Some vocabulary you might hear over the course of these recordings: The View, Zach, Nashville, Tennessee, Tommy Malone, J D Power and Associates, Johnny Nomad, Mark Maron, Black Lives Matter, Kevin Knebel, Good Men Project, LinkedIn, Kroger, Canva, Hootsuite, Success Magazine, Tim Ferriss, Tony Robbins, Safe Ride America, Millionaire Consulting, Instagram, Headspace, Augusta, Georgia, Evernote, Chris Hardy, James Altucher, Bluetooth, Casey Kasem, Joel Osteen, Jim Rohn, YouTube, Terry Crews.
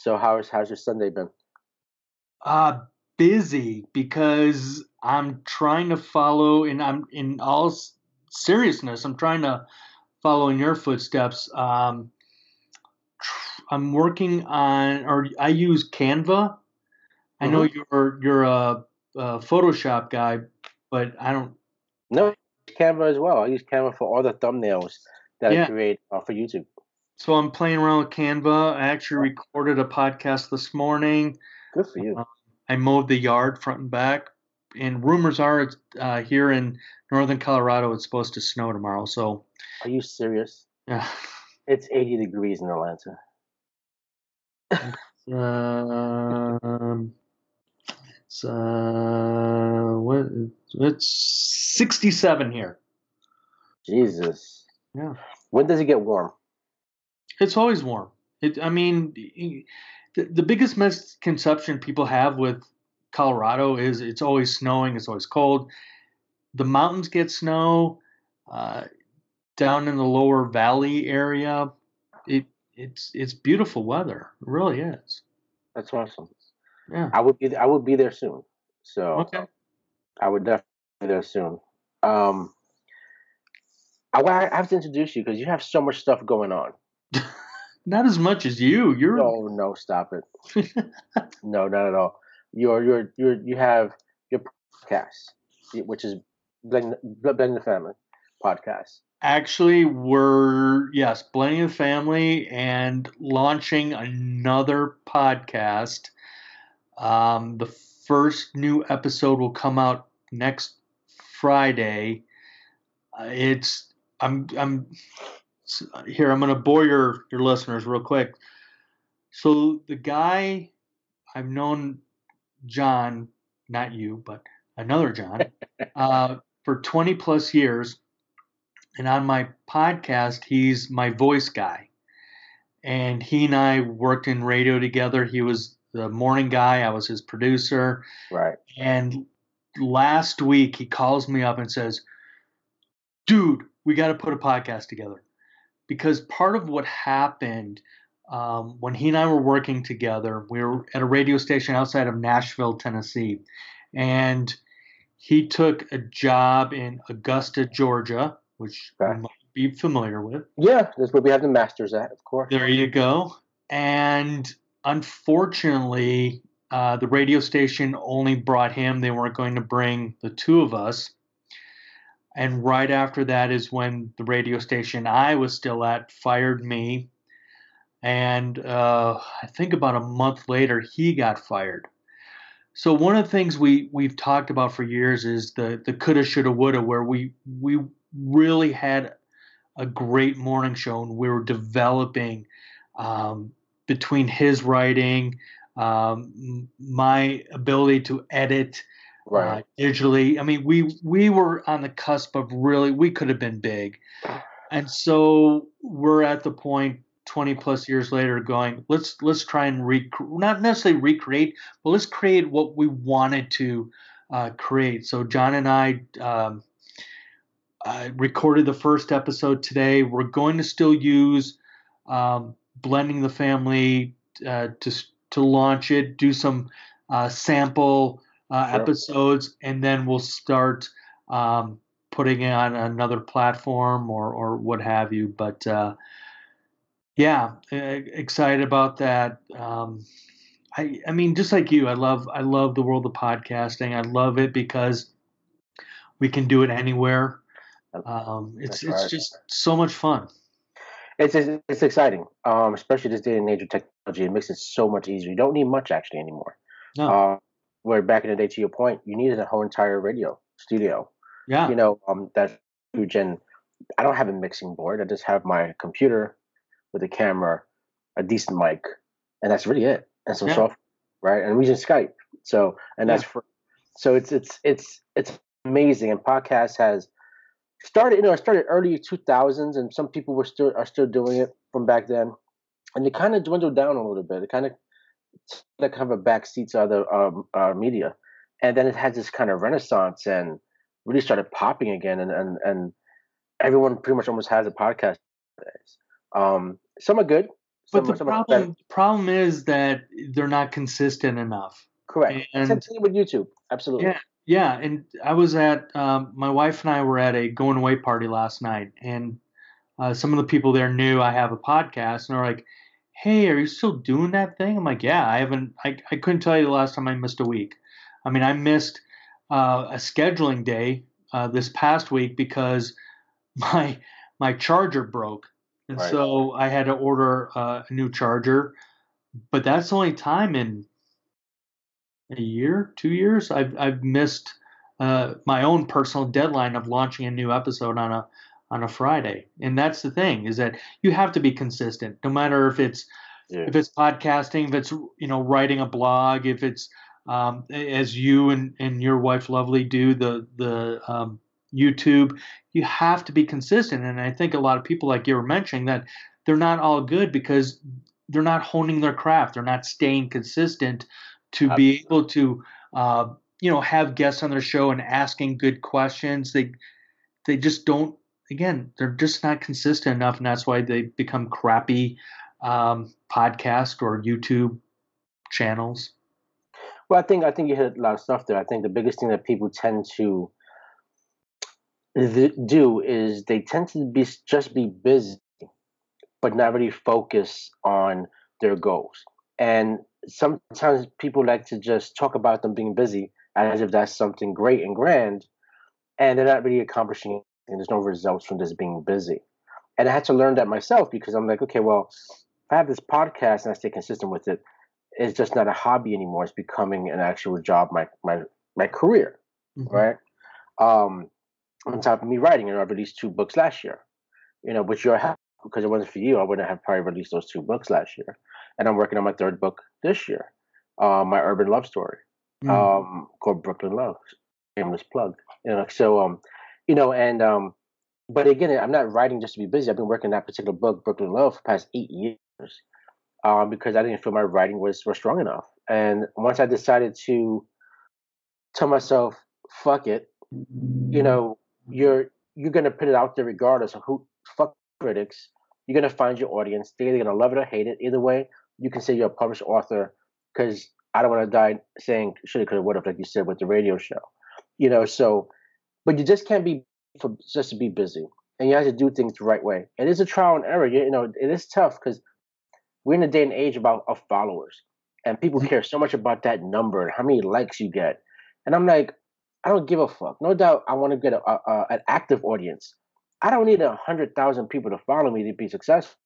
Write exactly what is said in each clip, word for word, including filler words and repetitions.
So how's how's your Sunday been? Uh busy because I'm trying to follow, and I'm in all seriousness, I'm trying to follow in your footsteps. Um, I'm working on, or I use Canva. I know mm-hmm. you're you're a, a Photoshop guy, but I don't. No, Canva as well. I use Canva for all the thumbnails that yeah. I create uh, for YouTube. So I'm playing around with Canva. I actually recorded a podcast this morning. Good for you. Uh, I mowed the yard front and back, and rumors are it's, uh, here in northern Colorado it's supposed to snow tomorrow. So. Are you serious? Yeah. It's eighty degrees in Atlanta. um, it's, uh, what, it's sixty-seven here. Jesus. Yeah. When does it get warm? It's always warm. It, I mean, the, the biggest misconception people have with Colorado is it's always snowing, it's always cold. The mountains get snow. Uh, down in the lower valley area, it It's it's beautiful weather. It really is. That's awesome. Yeah, I would be I would be there soon. So okay. I would definitely be there soon. Um, I, I have to introduce you because you have so much stuff going on. Not as much as you. You're no no stop it. No, not at all. You're you're you you have your podcast, which is Blending the Family podcast. Actually, we're, yes, Blending the Family and launching another podcast. Um, the first new episode will come out next Friday. Uh, it's, I'm, I'm, here, I'm going to bore your, your listeners real quick. So the guy, I've known John, not you, but another John, uh, for twenty plus years. And on my podcast, he's my voice guy. And he and I worked in radio together. He was the morning guy. I was his producer. Right. And last week, he calls me up and says, dude, we got to put a podcast together. Because part of what happened um, when he and I were working together, we were at a radio station outside of Nashville, Tennessee. And he took a job in Augusta, Georgia, which okay. you might be familiar with. Yeah, that's where we have the masters at, of course. There you go. And unfortunately, uh, the radio station only brought him. They weren't going to bring the two of us. And right after that is when the radio station I was still at fired me. And uh, I think about a month later, he got fired. So one of the things we, we've talked about for years is the, the coulda, shoulda, woulda, where we we – really had a great morning show, and we were developing um, between his writing, um, my ability to edit right. uh, digitally. I mean, we we were on the cusp of really, we could have been big. And so we're at the point twenty plus years later going, let's let's try and rec- not necessarily recreate, but let's create what we wanted to uh, create. So John and I um, I recorded the first episode today. We're going to still use um, Blending the Family uh, to to launch it, do some uh, sample uh, sure. episodes, and then we'll start um, putting it on another platform or, or what have you. But, uh, yeah, excited about that. Um, I, I mean, just like you, I love I love the world of podcasting. I love it because we can do it anywhere. Um, it's That's it's right. just so much fun. It's it's, it's exciting, um, especially this day and age of technology. It makes it so much easier. You don't need much actually anymore. No. Uh, where back in the day, to your point, you needed a whole entire radio studio. Yeah. You know, um, that's huge. And I don't have a mixing board. I just have my computer with a camera, a decent mic, and that's really it. And some yeah. software, right? And we just Skype. So and that's yeah. for, so it's it's it's it's amazing. And podcast has. Started, you know, I started early two thousands, and some people were still are still doing it from back then, and it kind of dwindled down a little bit. It kind of like kind of a backseat to other um, uh, media, and then it had this kind of renaissance and really started popping again. And and, and everyone pretty much almost has a podcast. Um, some are good, But the problem, problem is that they're not consistent enough. Correct. And, same thing with YouTube. Absolutely. Yeah. Yeah. And I was at, um, my wife and I were at a going away party last night, and uh, some of the people there knew I have a podcast, and they're like, hey, are you still doing that thing? I'm like, yeah, I haven't, I, I couldn't tell you the last time I missed a week. I mean, I missed uh, a scheduling day uh, this past week because my, my charger broke. And right. so I had to order uh, a new charger, but that's the only time in a year, two years, I've, I've missed uh, my own personal deadline of launching a new episode on a, on a Friday. And that's the thing, is that you have to be consistent, no matter if it's, yeah. if it's podcasting, if it's, you know, writing a blog, if it's um, as you and, and your wife Lovely do the, the um, YouTube, you have to be consistent. And I think a lot of people, like you were mentioning, that they're not all good because they're not honing their craft. They're not staying consistent to Absolutely. Be able to, uh, you know, have guests on their show and asking good questions. They, they just don't, again, they're just not consistent enough. And that's why they become crappy um, podcast or YouTube channels. Well, I think, I think you hit a lot of stuff there. I think the biggest thing that people tend to do is they tend to be just be busy, but not really focus on their goals. And sometimes people like to just talk about them being busy as if that's something great and grand, and they're not really accomplishing it. And there's no results from just being busy. And I had to learn that myself, because I'm like, okay, well, if I have this podcast and I stay consistent with it, it's just not a hobby anymore. It's becoming an actual job, my my my career, mm-hmm. right? Um, on top of me writing, and I released two books last year, you know, which you're happy, because it wasn't for you, I wouldn't have probably released those two books last year. And I'm working on my third book this year, uh, my urban love story, mm-hmm. um, called Brooklyn Love, shameless plug. You know, so um. You know, and um, but again, I'm not writing just to be busy. I've been working on that particular book, Brooklyn Love, for the past eight years um, because I didn't feel my writing was, was strong enough. And once I decided to tell myself, fuck it, you know, you're you're going to put it out there regardless of who, fuck critics. You're going to find your audience. They're either going to love it or hate it. Either way, you can say you're a published author, because I don't want to die saying should have, could have, would have, like you said, with the radio show. You know, so... But you just can't be for, just to be busy, and you have to do things the right way. And it's a trial and error. You, you know, it is tough because we're in a day and age about of followers, and people care so much about that number and how many likes you get. And I'm like, I don't give a fuck. No doubt, I want to get a, a, a, an active audience. I don't need a hundred thousand people to follow me to be successful,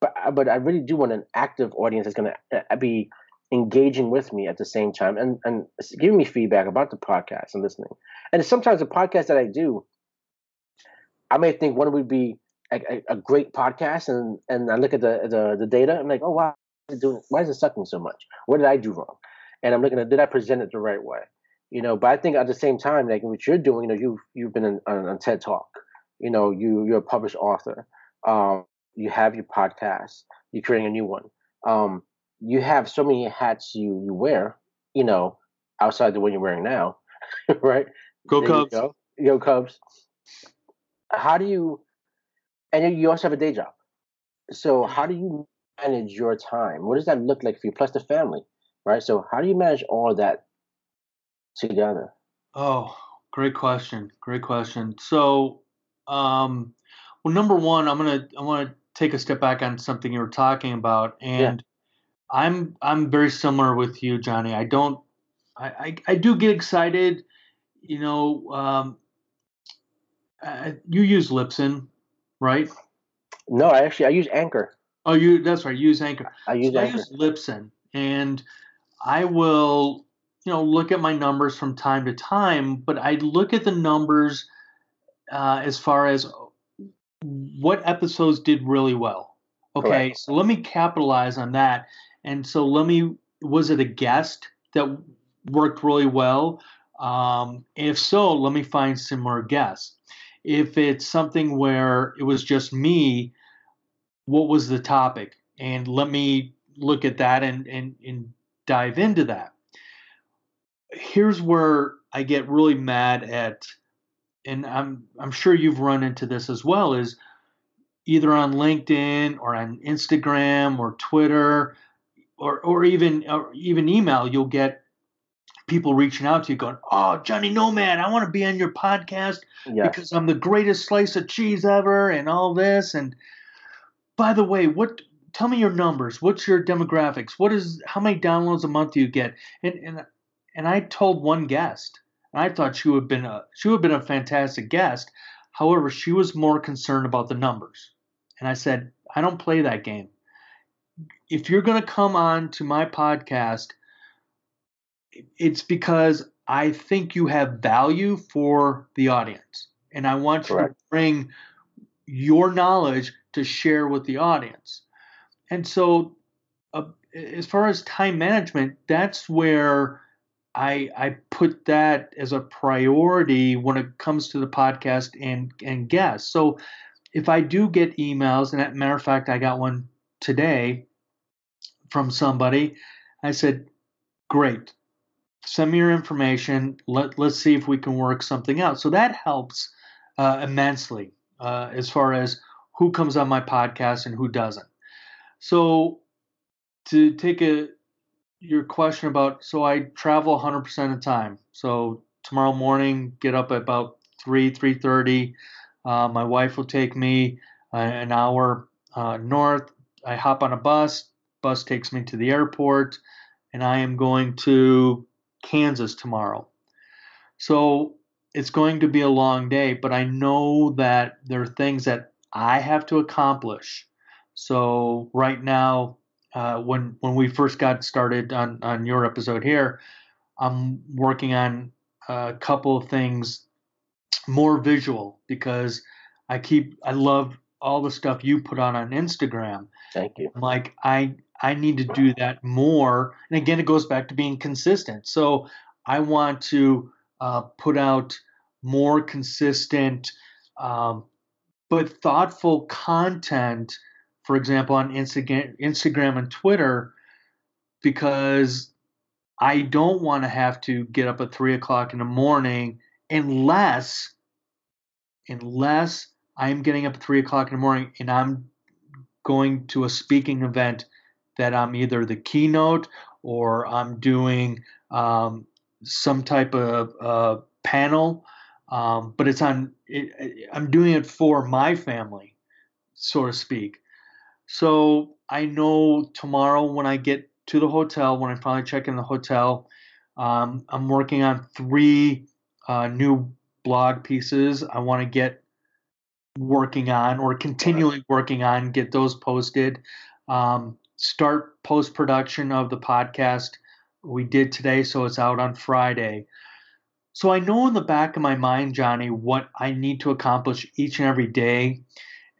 but but I really do want an active audience that's going to be engaging with me at the same time and, and giving me feedback about the podcast and listening. And sometimes the podcast that I do, I may think one would be a, a great podcast, and, and I look at the, the, the data, I'm like, oh, wow, why is it sucking so much? What did I do wrong? And I'm looking at, did I present it the right way? You know, but I think at the same time, like what you're doing, you know, you've, you've been on, on, on TED Talk, you know, you, you're a published author, um, you have your podcast, you're creating a new one. Um, You have so many hats you, you wear, you know, outside the one you're wearing now, right? Go Cubs. Go. Go Cubs. How do you, and you also have a day job. So how do you manage your time? What does that look like for you? Plus the family, right? So how do you manage all that together? Oh, great question. Great question. So, um, well, number one, I'm going to, I want to take a step back on something you were talking about. And yeah. I'm I'm very similar with you, Johnny. I don't I, I, I do get excited, you know. Um, I, you use Lipsyn, right? No, I actually I use Anchor. Oh, you that's right. You use Anchor. I use so Anchor. I use Lipsyn, and I will, you know, look at my numbers from time to time. But I look at the numbers uh, as far as what episodes did really well. Okay, Correct. So let me capitalize on that. And so let me, was it a guest that worked really well? Um, if so, let me find similar guests. If it's something where it was just me, what was the topic? And let me look at that and, and, and dive into that. Here's where I get really mad at, and I'm, I'm sure you've run into this as well, is either on LinkedIn or on Instagram or Twitter or or even or even email, you'll get people reaching out to you going, "Oh, Johnny Nomad, I want to be on your podcast yes. because I'm the greatest slice of cheese ever," and all this. And by the way, what? Tell me your numbers. What's your demographics? What is? How many downloads a month do you get? And and and I told one guest, and I thought she would have been a she would have been a fantastic guest. However, she was more concerned about the numbers. And I said, I don't play that game. If you're going to come on to my podcast, it's because I think you have value for the audience. And I want Correct. you to bring your knowledge to share with the audience. And so uh, as far as time management, that's where I, I put that as a priority when it comes to the podcast and, and guests. So if I do get emails, and as a matter of fact, I got one today from somebody, I said, great, send me your information. Let, let's see if we can work something out. So that helps uh, immensely uh, as far as who comes on my podcast and who doesn't. So to take a your question about, so I travel one hundred percent of the time. So tomorrow morning, get up at about three, three thirty. Uh, my wife will take me uh, an hour uh, north. I hop on a bus. Bus takes me to the airport, and I am going to Kansas tomorrow. So it's going to be a long day, but I know that there are things that I have to accomplish. So right now, Uh, when when we first got started on, on your episode here, I'm working on a couple of things more visual because I keep I love all the stuff you put on on Instagram. Thank you. I'm like I I need to do that more, and again it goes back to being consistent. So I want to uh, put out more consistent, um, but thoughtful content. For example, on Instagram, Instagram and Twitter, because I don't want to have to get up at three o'clock in the morning unless, unless I'm getting up at three o'clock in the morning and I'm going to a speaking event that I'm either the keynote or I'm doing um, some type of uh, panel, um, but it's on. It, I'm doing it for my family, so to speak. So I know tomorrow when I get to the hotel, when I finally check in the hotel, um, I'm working on three uh, new blog pieces I want to get working on or continually working on, get those posted. Um, start post-production of the podcast we did today, so it's out on Friday. So I know in the back of my mind, Johnny, what I need to accomplish each and every day.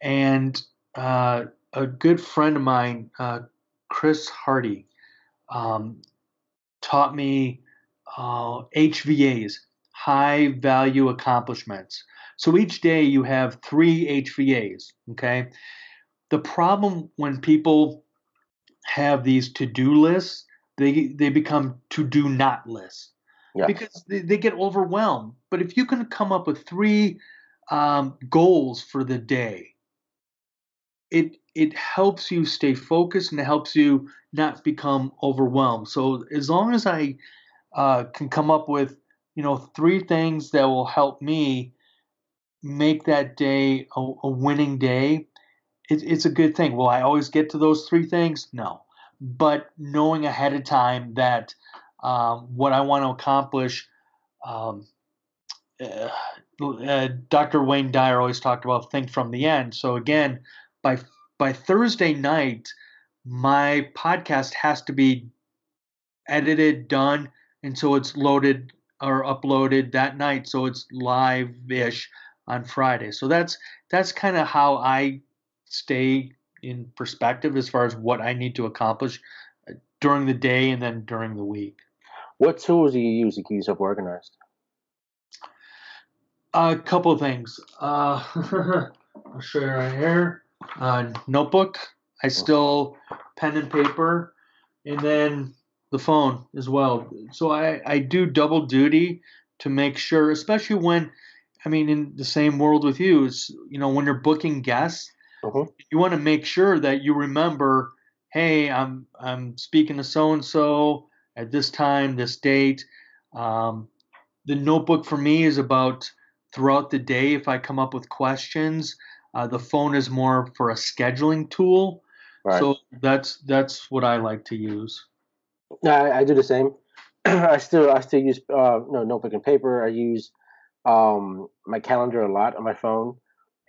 And uh a good friend of mine, uh, Chris Hardy, um, taught me uh, H V As, high value accomplishments. So each day you have three H V As, okay? The problem when people have these to-do lists, they they become to-do not lists yeah. because they, they get overwhelmed. But if you can come up with three um, goals for the day, it It helps you stay focused and it helps you not become overwhelmed. So as long as I uh, can come up with, you know, three things that will help me make that day a, a winning day, it, it's a good thing. Will I always get to those three things? No. But knowing ahead of time that um, what I want to accomplish, um, uh, uh, Doctor Wayne Dyer always talked about think from the end. So again, by By Thursday night, my podcast has to be edited, done, and so it's loaded or uploaded that night, so it's live-ish on Friday. So that's that's kind of how I stay in perspective as far as what I need to accomplish during the day and then during the week. What tools do you use to keep yourself organized? A couple of things. Uh, I'll show you right here. Uh, notebook, I still pen and paper, and then the phone as well. So I, I do double duty to make sure, especially when, I mean, in the same world with you, it's, you know, when you're booking guests, Mm-hmm. You want to make sure that you remember, hey, I'm I'm speaking to so-and-so at this time, this date. Um, the notebook for me is about throughout the day if I come up with questions. Uh, the phone is more for a scheduling tool. Right. So that's that's what I like to use. No, I, I do the same. I still I still use uh, no notebook and paper. I use um, my calendar a lot on my phone,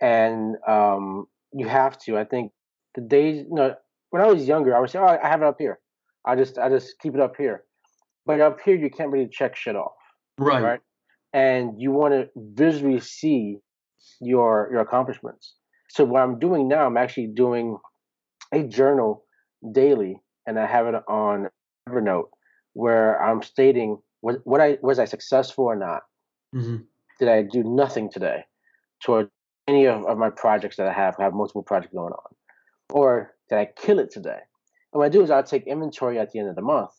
and um, you have to. I think the days. You know, when I was younger, I would say, "Oh, I have it up here. I just I just keep it up here." But up here, you can't really check shit off, right? Right? And you want to visually see your your accomplishments. So what I'm doing now, I'm actually doing a journal daily, and I have it on Evernote, where I'm stating what, what I was I successful or not. Mm-hmm. Did I do nothing today toward any of, of my projects that I have? I have multiple projects going on, or did I kill it today? And what I do is I'll take inventory at the end of the month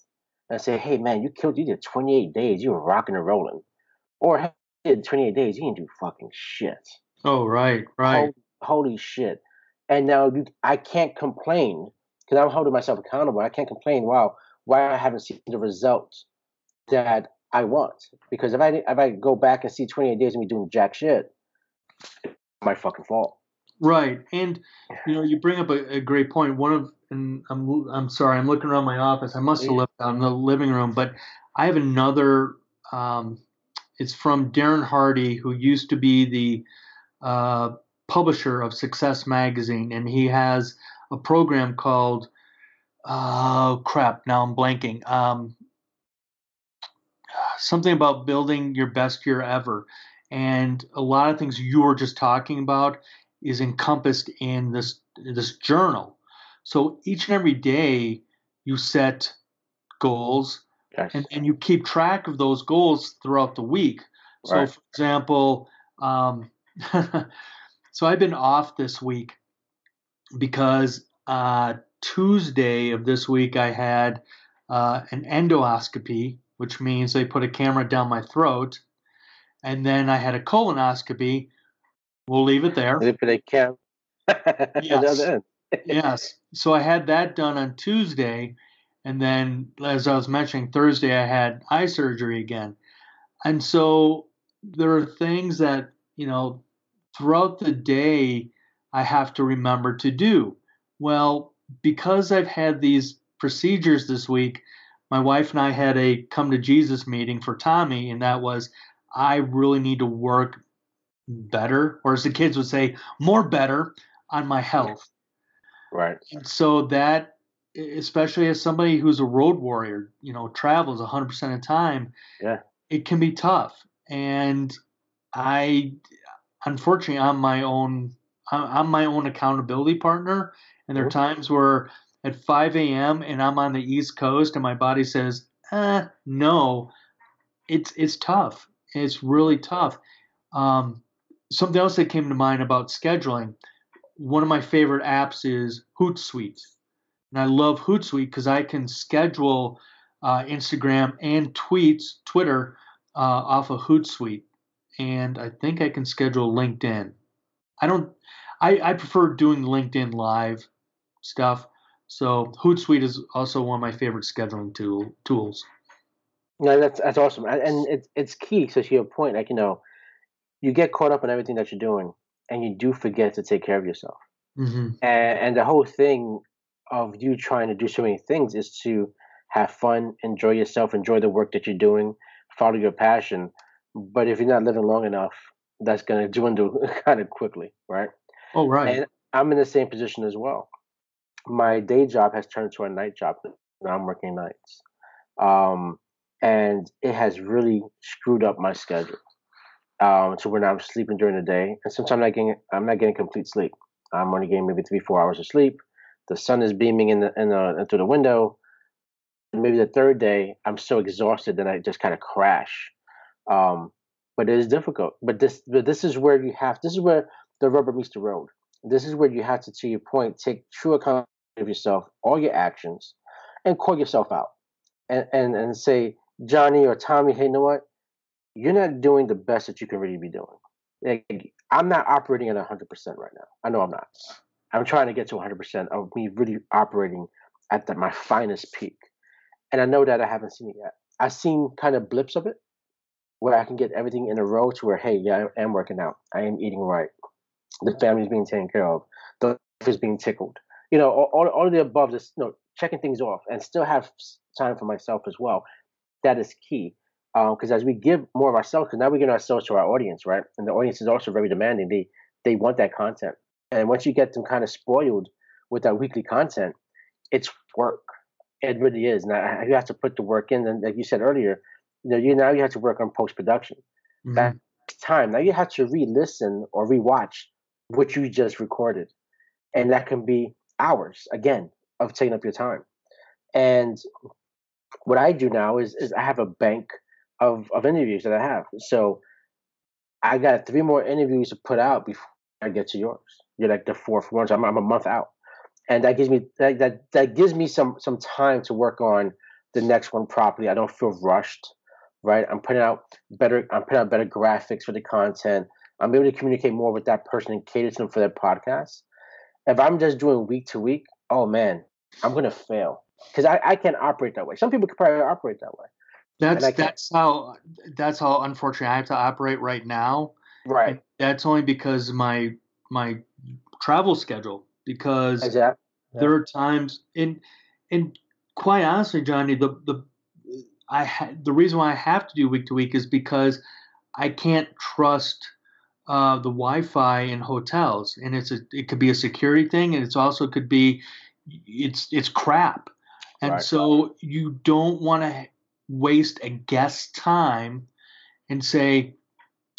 and say, "Hey man, you killed. You did twenty-eight days. You were rocking and rolling." Or, "Hey, you did twenty-eight days. You didn't do fucking shit." Oh right, right. Holy, holy shit! And now you, I can't complain because I'm holding myself accountable. I can't complain. Wow. Why I haven't seen the results that I want? Because if I if I go back and see twenty-eight days of me doing jack shit, it's my fucking fault. Right, and you know, you bring up a, a great point. One of, and I'm I'm sorry, I'm looking around my office. I must have left out in the living room, but I have another. Um, it's from Darren Hardy, who used to be the uh, publisher of Success Magazine, and he has a program called. Oh, crap. Now I'm blanking. Um, something about building your best year ever. And a lot of things you were just talking about is encompassed in this this journal. So each and every day you set goals, yes, and, and you keep track of those goals throughout the week. So, right. For example, um, so I've been off this week because uh, – Tuesday of this week, I had uh, an endoscopy, which means they put a camera down my throat, and then I had a colonoscopy. We'll leave it there. They put a camera. Yes. Yes. So I had that done on Tuesday, and then, as I was mentioning, Thursday I had eye surgery again. And so there are things that, you know, throughout the day I have to remember to do. Well, because I've had these procedures this week, my wife and I had a come to Jesus meeting for Tommy, and that was, I really need to work better, or as the kids would say, more better on my health. Right. And so that, especially as somebody who's a road warrior, you know, travels one hundred percent of the time, yeah, it can be tough. And I, unfortunately, I'm my own, I'm my own accountability partner. And there are times where at five a.m. and I'm on the East Coast and my body says, eh, no, it's it's tough. It's really tough. Um, something else that came to mind about scheduling, one of my favorite apps is Hootsuite. And I love Hootsuite because I can schedule uh, Instagram and tweets, Twitter, uh, off of Hootsuite. And I think I can schedule LinkedIn. I don't I, I prefer doing LinkedIn Live stuff. So Hootsuite is also one of my favorite scheduling tool, tools. No, that's that's awesome, and it's it's key. So to your point, like you know, you get caught up in everything that you're doing, and you do forget to take care of yourself. Mm-hmm. And, and the whole thing of you trying to do so many things is to have fun, enjoy yourself, enjoy the work that you're doing, follow your passion. But if you're not living long enough, that's going to dwindle kind of quickly, right? Oh, right. And I'm in the same position as well. My day job has turned to a night job. Now I'm working nights. Um, and it has really screwed up my schedule. Um, so when I'm sleeping during the day, and sometimes I'm not getting, I'm not getting complete sleep. I'm only getting maybe three, four hours of sleep. The sun is beaming in the, in the, through the window. Maybe the third day, I'm so exhausted that I just kind of crash. Um, but it is difficult. But this, but this is where you have, this is where the rubber meets the road. This is where you have to, to your point, take true account of yourself, all your actions, and call yourself out. And, and and say, Johnny or Tommy, hey, you know what? You're not doing the best that you can really be doing. Like, I'm not operating at one hundred percent right now. I know I'm not. I'm trying to get to one hundred percent of me really operating at the, my finest peak. And I know that I haven't seen it yet. I've seen kind of blips of it where I can get everything in a row to where, hey, yeah, I am working out. I am eating right. The family's being taken care of. The life is being tickled. You know, all, all of the above, just, you know, checking things off and still have time for myself as well. That is key. Because um, as we give more of ourselves, because now we give ourselves to our audience, right? And the audience is also very demanding. They they want that content. And once you get them kind of spoiled with that weekly content, it's work. It really is. Now you have to put the work in. And like you said earlier, you know, you now you have to work on post production. Mm-hmm. That's time. Now you have to re-listen or re-watch what you just recorded, and that can be hours again of taking up your time. And what I do now is is I have a bank of of interviews that I have. So I got three more interviews to put out before I get to yours. You're like the fourth one. So I'm I'm a month out. And that gives me that, that that gives me some some time to work on the next one properly. I don't feel rushed, right? I'm putting out better I'm putting out better graphics for the content. I'm able to communicate more with that person and cater to them for their podcast. If I'm just doing week to week, oh man, I'm gonna fail because I, I can't operate that way. Some people could probably operate that way. That's that's how that's how unfortunately I have to operate right now. Right. And that's only because my my travel schedule. Because exactly. yeah. there are times, and and quite honestly, Johnny, the the I ha, the reason why I have to do week to week is because I can't trust uh, the Wi-Fi in hotels, and it's a, it could be a security thing, and it's also could be it's it's crap, and right. so you don't want to waste a guest's time and say,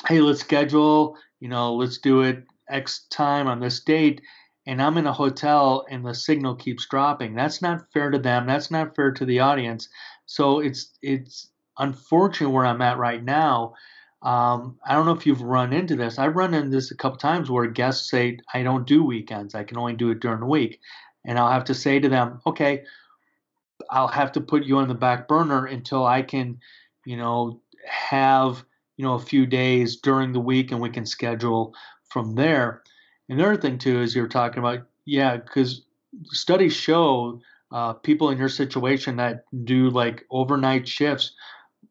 hey, let's schedule, you know, let's do it X time on this date. And I'm in a hotel and the signal keeps dropping. That's not fair to them. That's not fair to the audience. So it's it's unfortunate where I'm at right now. Um, I don't know if you've run into this. I've run into this a couple times where guests say, I don't do weekends. I can only do it during the week. And I'll have to say to them, okay, I'll have to put you on the back burner until I can, you know, have, you know, a few days during the week and we can schedule from there. Another thing, too, is you're talking about, yeah, because studies show uh, people in your situation that do like overnight shifts,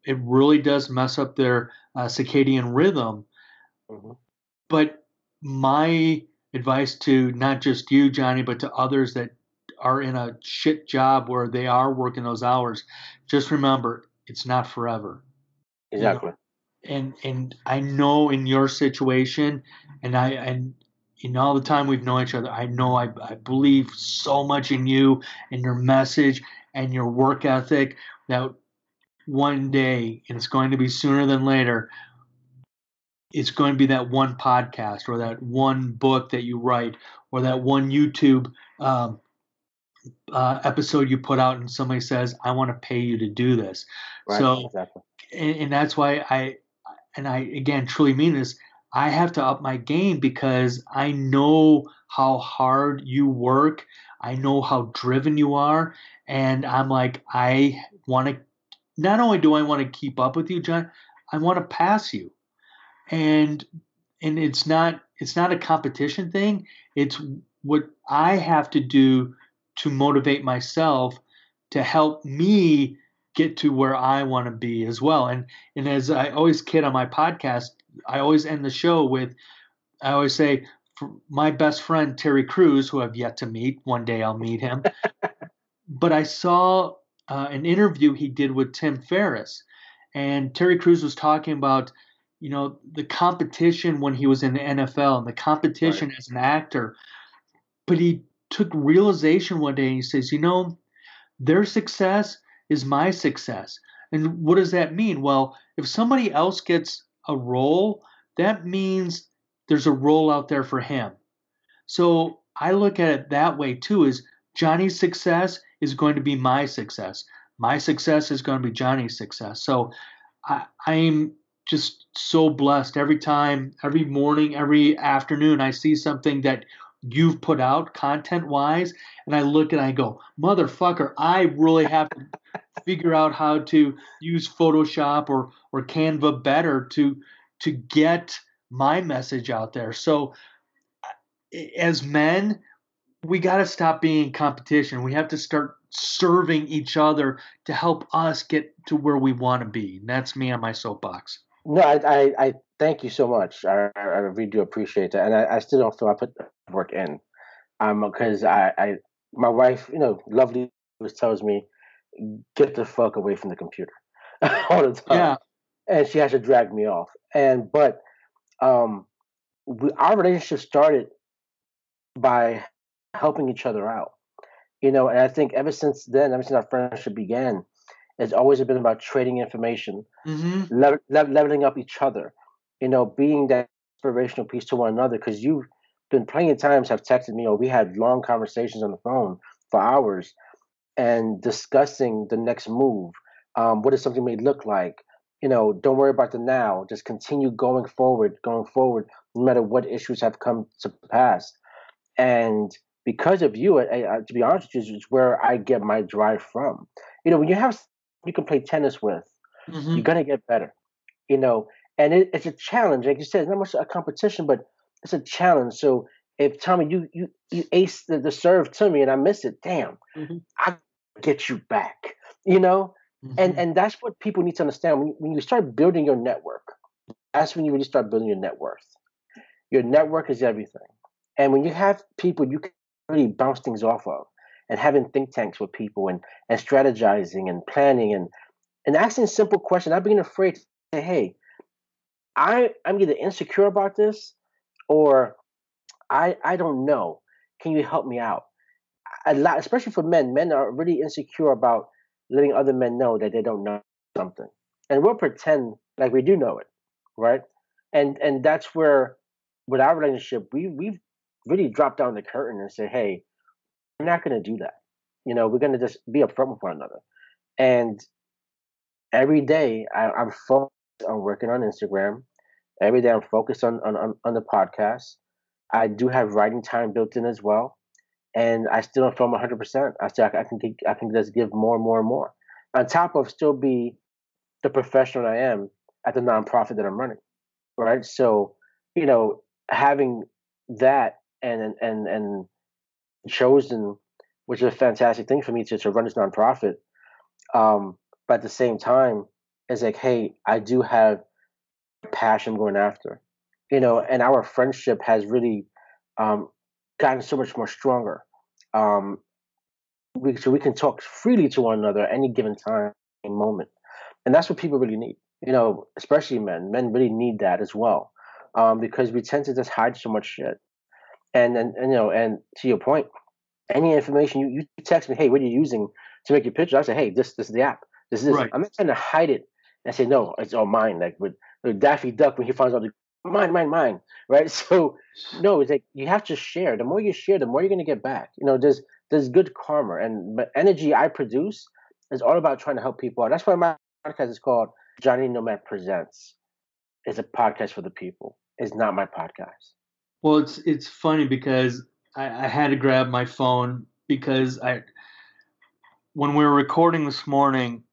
it really does mess up their uh, circadian rhythm. Mm-hmm. But my advice to not just you, Johnny, but to others that are in a shit job where they are working those hours, just remember, it's not forever. Exactly. You know? And and I know in your situation, and I and. You know, all the time we've known each other, I know I, I believe so much in you and your message and your work ethic that one day, and it's going to be sooner than later, it's going to be that one podcast or that one book that you write or that one YouTube um, uh, episode you put out and somebody says, I want to pay you to do this. Right, so, exactly. and, and that's why I, and I, again, truly mean this, I have to up my game because I know how hard you work. I know how driven you are. And I'm like, I want to, not only do I want to keep up with you, John, I want to pass you. And, and it's not, it's not a competition thing. It's what I have to do to motivate myself to help me get to where I want to be as well. And, and as I always kid on my podcast, I always end the show with, I always say, for my best friend, Terry Crews, who I've yet to meet. One day I'll meet him. But I saw uh, an interview he did with Tim Ferriss. And Terry Crews was talking about, you know, the competition when he was in the N F L and the competition right. as an actor. But he took realization one day and he says, you know, their success is my success. And what does that mean? Well, if somebody else gets a role, that means there's a role out there for him. So I look at it that way too, is Johnny's success is going to be my success. My success is going to be Johnny's success. So I, I'm just so blessed every time, every morning, every afternoon, I see something that you've put out content wise. And I look and I go, motherfucker, I really have to figure out how to use Photoshop or, or Canva better to, to get my message out there. So as men, we got to stop being in competition. We have to start serving each other to help us get to where we want to be. And that's me on my soapbox. No, I, I, I thank you so much. I, I really do appreciate that. And I, I still don't feel I put work in, um, because I, I, my wife, you know, lovely, always tells me, get the fuck away from the computer all the time. Yeah. And she has to drag me off. And, but, um, we, our relationship started by helping each other out, you know, and I think ever since then, ever since our friendship began, it's always been about trading information, mm-hmm. le- le- leveling up each other, you know, being that inspirational piece to one another. Because you've been plenty of times have texted me, or we had long conversations on the phone for hours and discussing the next move. Um, what does something may look like? You know, don't worry about the now. Just continue going forward, going forward, no matter what issues have come to pass. And because of you, I, I, to be honest with you, is where I get my drive from. You know, when you have you can play tennis with, mm-hmm. you're gonna get better, you know. And it, it's a challenge, like you said. It's not much a competition, but it's a challenge. So if Tommy, you you you ace the, the serve to me, and I miss it, damn, mm-hmm. I get you back, you know. Mm-hmm. And and that's what people need to understand. When you, when you start building your network, that's when you really start building your net worth. Your network is everything. And when you have people you can really bounce things off of, and having think tanks with people, and, and strategizing and planning and, and asking simple questions, not being afraid to say, hey, I, I'm either insecure about this or I I don't know. Can you help me out? A lot, especially for men, men are really insecure about letting other men know that they don't know something. And we'll pretend like we do know it, right? And and that's where with our relationship, we we've really drop down the curtain and say, hey, we're not going to do that. You know, we're going to just be upfront with one another. And every day I, I'm focused on working on Instagram. Every day I'm focused on, on, on the podcast. I do have writing time built in as well. And I still don't film one hundred percent. I still, I can, I can just give more and more and more. On top of still be the professional I am at the nonprofit that I'm running, right? So, you know, having that And and and chosen, which is a fantastic thing for me to, to run this nonprofit. Um, but at the same time, it's like, hey, I do have passion going after, you know. And our friendship has really um, gotten so much more stronger. Um, we, so we can talk freely to one another at any given time, any moment, and that's what people really need, you know. Especially men, men really need that as well, um, because we tend to just hide so much shit. And, and and you know, and to your point, any information you, you text me, hey, what are you using to make your picture? I say, hey, this this is the app. This is right. I'm not trying to hide it and say no, it's all mine. Like with, with Daffy Duck when he finds out, the mine, mine, mine, right? So no, it's like you have to share. The more you share, the more you're gonna get back. You know, there's there's good karma, and the energy I produce is all about trying to help people out. That's why my podcast is called Johnny Nomad Presents. It's a podcast for the people. It's not my podcast. Well, it's it's funny because I, I had to grab my phone because I when we were recording this morning,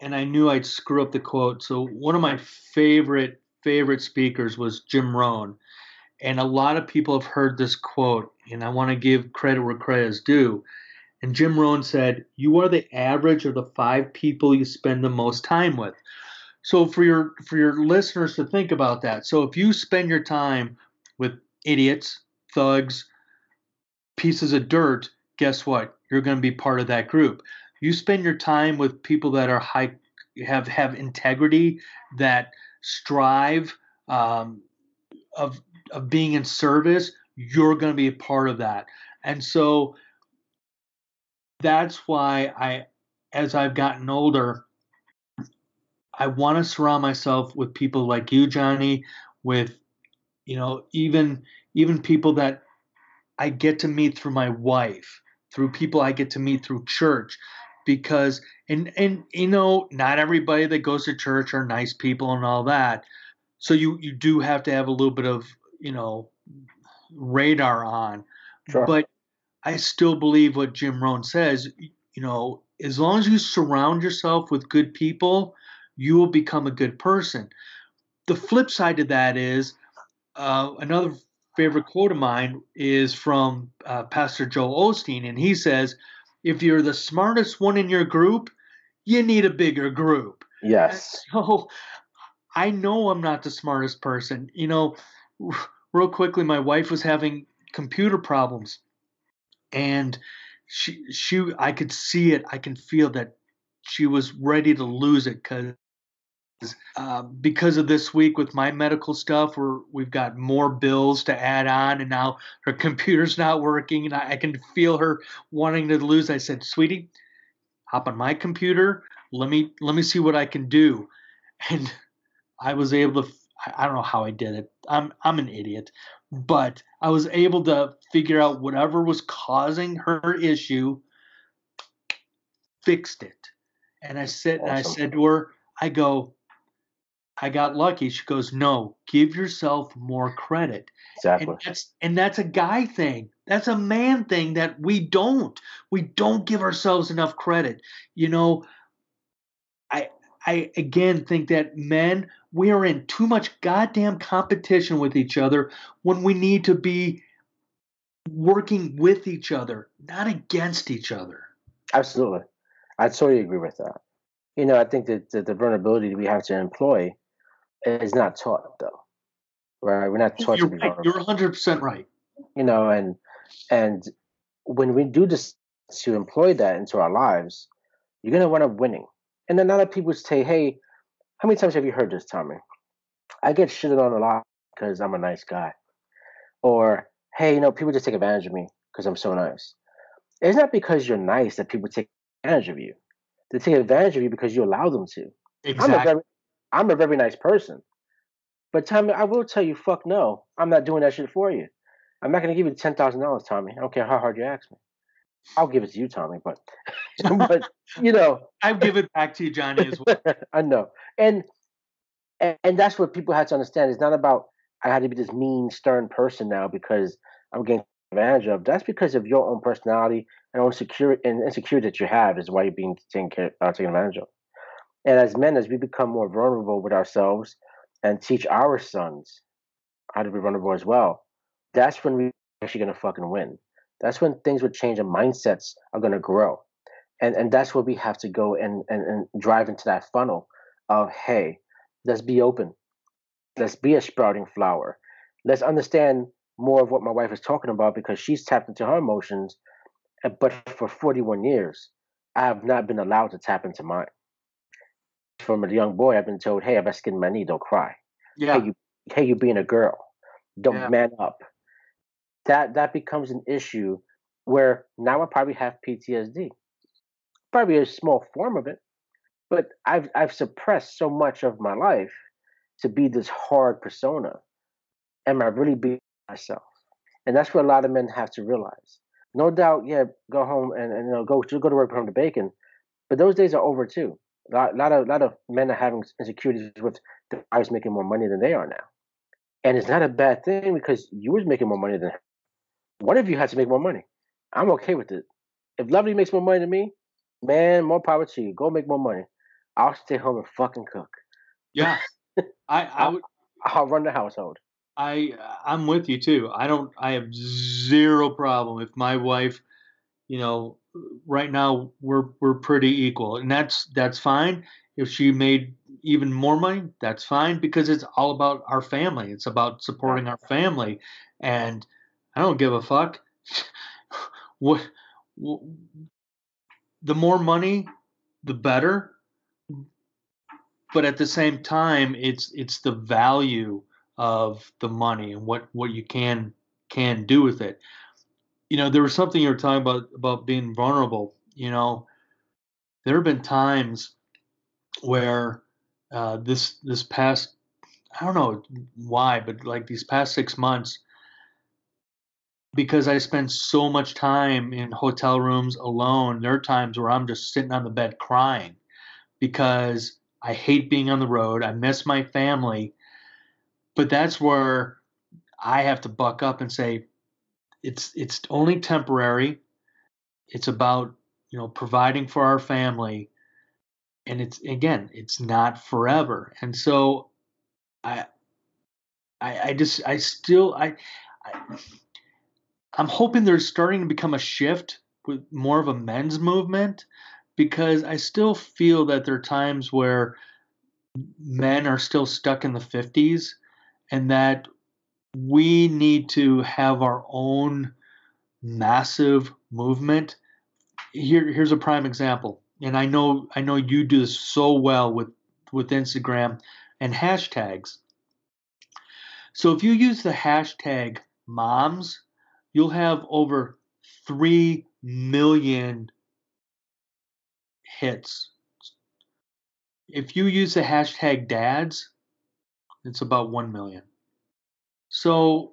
and I knew I'd screw up the quote. So one of my favorite favorite speakers was Jim Rohn, and a lot of people have heard this quote, and I want to give credit where credit is due. And Jim Rohn said, "You are the average of the five people you spend the most time with." So for your for your listeners to think about that. So if you spend your time with idiots, thugs, pieces of dirt, guess what? You're going to be part of that group. You spend your time with people that are high, have have integrity, that strive um, of of being in service. You're going to be a part of that, and so that's why I, as I've gotten older, I want to surround myself with people like you, Johnny, with You know, even even people that I get to meet through my wife, through people I get to meet through church, because and and you know, not everybody that goes to church are nice people and all that. So you you do have to have a little bit of, you know, radar on. Sure. But I still believe what Jim Rohn says, you know, as long as you surround yourself with good people, you will become a good person. The flip side of that is Uh, another favorite quote of mine is from uh, Pastor Joel Osteen, and he says, if you're the smartest one in your group, you need a bigger group. Yes. And so I know I'm not the smartest person. You know, real quickly, my wife was having computer problems, and she, she, I could see it. I can feel that she was ready to lose it because Uh, because of this week with my medical stuff, where we've got more bills to add on, and now her computer's not working, and I, I can feel her wanting to lose. I said, "Sweetie, hop on my computer. Let me let me see what I can do." And I was able to. I don't know how I did it. I'm I'm an idiot, but I was able to figure out whatever was causing her issue. Fixed it, and I said, awesome. I said to her, I go, I got lucky. She goes, no, give yourself more credit. Exactly. And that's, and that's a guy thing. That's a man thing that we don't. We don't give ourselves enough credit. You know, I I again think that men, we are in too much goddamn competition with each other when we need to be working with each other, not against each other. Absolutely. I totally agree with that. You know, I think that, that the vulnerability we have to employ is not taught, though, right? We're not taught You're to be right. vulnerable. You're one hundred percent right. You know, and and when we do this to employ that into our lives, you're going to wind up winning. And then a lot of people say, hey, how many times have you heard this, Tommy? I get shitted on a lot because I'm a nice guy. Or, hey, you know, people just take advantage of me because I'm so nice. It's not because you're nice that people take advantage of you. They take advantage of you because you allow them to. Exactly. I'm a very, I'm a very nice person. But Tommy, I will tell you, fuck no. I'm not doing that shit for you. I'm not going to give you ten thousand dollars, Tommy. I don't care how hard you ask me. I'll give it to you, Tommy. But, but you know. I'll give it back to you, Johnny, as well. I know. And, and and that's what people have to understand. It's not about I had to be this mean, stern person now because I'm getting advantage of. That's because of your own personality and own security and insecurity that you have is why you're being taken, care, uh, taken advantage of. And as men, as we become more vulnerable with ourselves and teach our sons how to be vulnerable as well, that's when we're actually going to fucking win. That's when things will change and mindsets are going to grow. And and that's where we have to go and, and, and drive into that funnel of, hey, let's be open. Let's be a sprouting flower. Let's understand more of what my wife is talking about because she's tapped into her emotions. But for forty-one years, I have not been allowed to tap into mine. From a young boy, I've been told, hey, if I skin my knee, don't cry. Yeah. Hey, you, hey, you being a girl. Don't yeah. man up. That that becomes an issue where now I probably have P T S D. Probably a small form of it. But I've I've suppressed so much of my life to be this hard persona. Am I really being myself? And that's what a lot of men have to realize. No doubt, yeah, go home and, and you know, go to go to work, home to bacon. But those days are over too. A lot, lot of lot of men are having insecurities with their wives making more money than they are now, and it's not a bad thing because you was making more money than her. One of you had to make more money. I'm okay with it. If Lovely makes more money than me, man, more power to you. Go make more money. I'll stay home and fucking cook. Yeah, I I would. I'll run the household. I, I'm with you too. I don't, I have zero problem if my wife, you know, right now we're, we're pretty equal and that's, that's fine. If she made even more money, that's fine because it's all about our family. It's about supporting our family and I don't give a fuck. what, what, the more money, the better. But at the same time, it's, it's the value of the money and what, what you can can do with it. You know, there was something you were talking about, about being vulnerable. You know, there have been times where uh, this this past, I don't know why, but like these past six months, because I spend so much time in hotel rooms alone, there are times where I'm just sitting on the bed crying because I hate being on the road. I miss my family. But that's where I have to buck up and say, it's it's only temporary. It's about, you know, providing for our family. And it's, again, it's not forever. And so I I, I just, I still, I I'm hoping there's starting to become a shift with more of a men's movement, because I still feel that there are times where men are still stuck in the fifties, and that we need to have our own massive movement. Here, here's a prime example. And I know, I know you do this so well with, with Instagram and hashtags. So if you use the hashtag moms, you'll have over three million hits. If you use the hashtag dads, it's about one million. So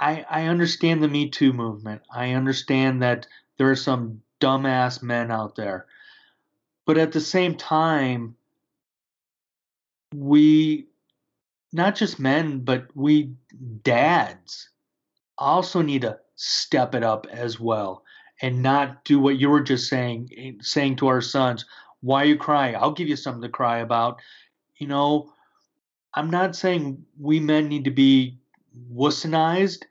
I, I understand the Me Too movement. I understand that there are some dumbass men out there. But at the same time, we, not just men, but we dads also need to step it up as well, and not do what you were just saying, saying to our sons, why you cry? I'll give you something to cry about. You know, I'm not saying we men need to be wussonized,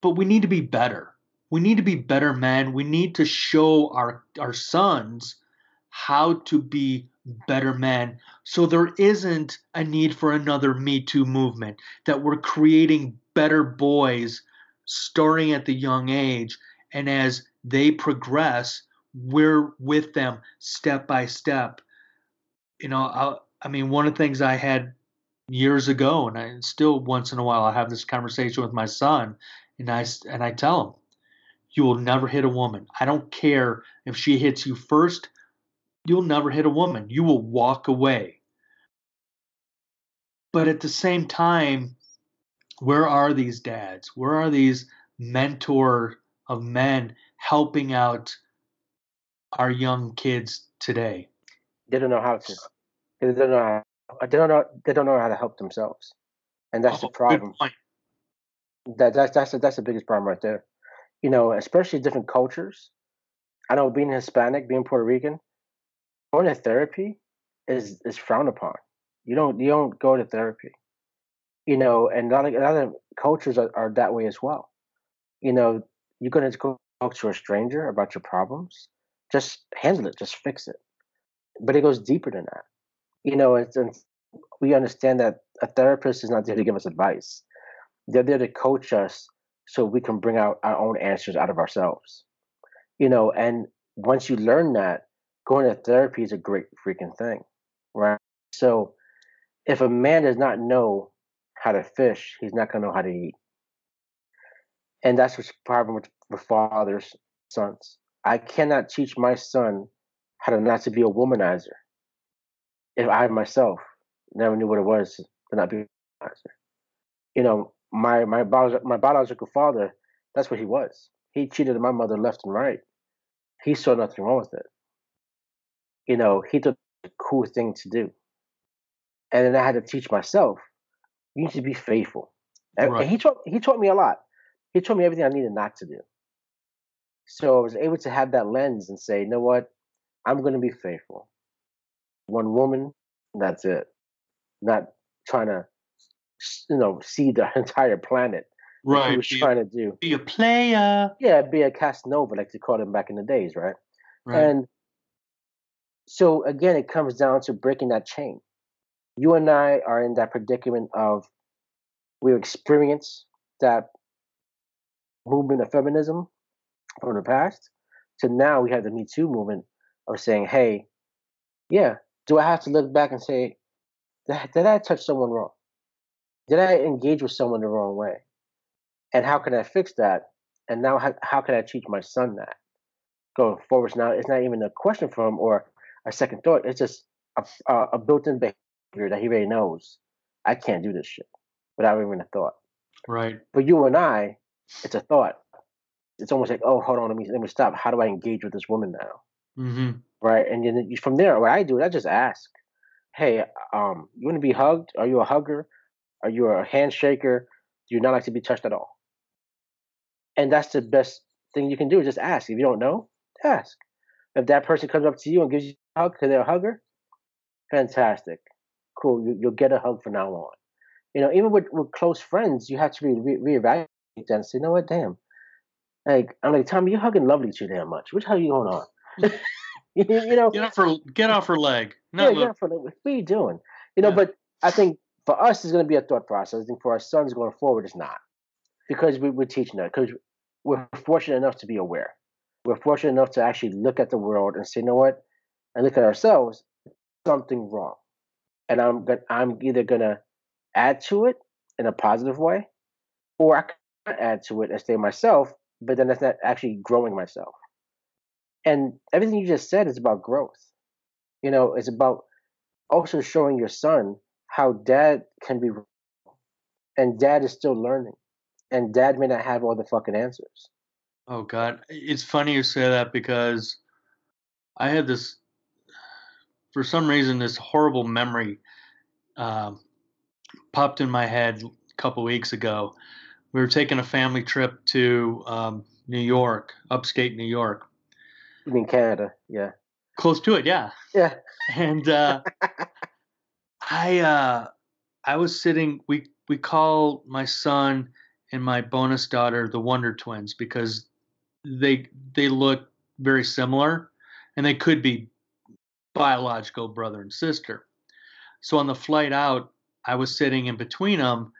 but we need to be better. We need to be better men. We need to show our, our sons how to be better men. So there isn't a need for another Me Too movement, that we're creating better boys starting at the young age. And as they progress, we're with them step by step. You know, I, I mean, one of the things I had years ago, and I still once in a while, I have this conversation with my son, and I, and I tell him, you will never hit a woman. I don't care if she hits you first. You'll never hit a woman. You will walk away. But at the same time, where are these dads? Where are these mentors of men helping out our young kids today? They don't know how to. They don't know. How, they don't know. They don't know how to help themselves, and that's oh, the problem. That that's that's the, that's the biggest problem right there. You know, especially different cultures. I know, being Hispanic, being Puerto Rican, going to therapy is is frowned upon. You don't you don't go to therapy. You know, and other cultures are, are that way as well. You know, you're going to go talk to a stranger about your problems. Just handle it. Just fix it. But it goes deeper than that. You know, it's, and we understand that a therapist is not there to give us advice. They're there to coach us so we can bring out our own answers out of ourselves. You know, and once you learn that, going to therapy is a great freaking thing, right? So if a man does not know how to fish, he's not going to know how to eat. And that's the problem with, with fathers, sons. I cannot teach my son how to not to be a womanizer if I myself never knew what it was to not be a womanizer. You know, my my biological, my biological father, that's what he was. He cheated on my mother left and right. He saw nothing wrong with it. You know, he thought it was a cool thing to do. And then I had to teach myself, you need to be faithful. Right. And he taught, he taught me a lot. He taught me everything I needed not to do. So I was able to have that lens and say, you know what? I'm going to be faithful. One woman, that's it. Not trying to, you know, see the entire planet. Right. He was be trying a, to do. Be a player. Yeah, be a Casanova, like they called him back in the days, right? Right. And so, again, it comes down to breaking that chain. You and I are in that predicament of we experience that movement of feminism from the past to now we have the Me Too movement of saying, hey, yeah, do I have to look back and say, did I touch someone wrong? Did I engage with someone the wrong way? And how can I fix that? And now how, how can I teach my son that? Going forward now, it's not even a question for him or a second thought. It's just a, a, a built-in behavior that he already knows. I can't do this shit without even a thought. Right. But you and I, it's a thought. It's almost like, oh, hold on, let me, let me stop. How do I engage with this woman now? Mm-hmm. Right. And then from there, what I do is I just ask, hey, um, you want to be hugged? Are you a hugger? Are you a handshaker? Do you not like to be touched at all? And that's the best thing you can do is just ask. If you don't know, ask. If that person comes up to you and gives you a hug because they're a hugger, fantastic. Cool. You, you'll get a hug from now on. You know, even with, with close friends, you have to be re- reevaluate and say, you know what, damn. Like, I'm like, Tommy, you're hugging Lovely too damn much. What the hell are you going on? you know, get off her, get off her leg. No, yeah, get off her leg. What are you doing? You know, yeah. But I think for us, it's going to be a thought process. I think for our sons going forward, it's not. Because we, we're teaching that. Because we're fortunate enough to be aware. We're fortunate enough to actually look at the world and say, you know what? And look at ourselves, something wrong. And I'm gonna, I'm either going to add to it in a positive way, or I can add to it and stay myself, but then that's not actually growing myself. And everything you just said is about growth. You know, it's about also showing your son how dad can be wrong, and dad is still learning, and dad may not have all the fucking answers. Oh, God. It's funny you say that, because I had this, for some reason, this horrible memory uh, popped in my head a couple weeks ago. We were taking a family trip to um, New York, upstate New York. You mean Canada? Yeah. Close to it, yeah. Yeah. And uh, I uh, I was sitting, we, we call my son and my bonus daughter the Wonder Twins, because they they look very similar, and they could be biological brother and sister. So on the flight out, I was sitting in between them,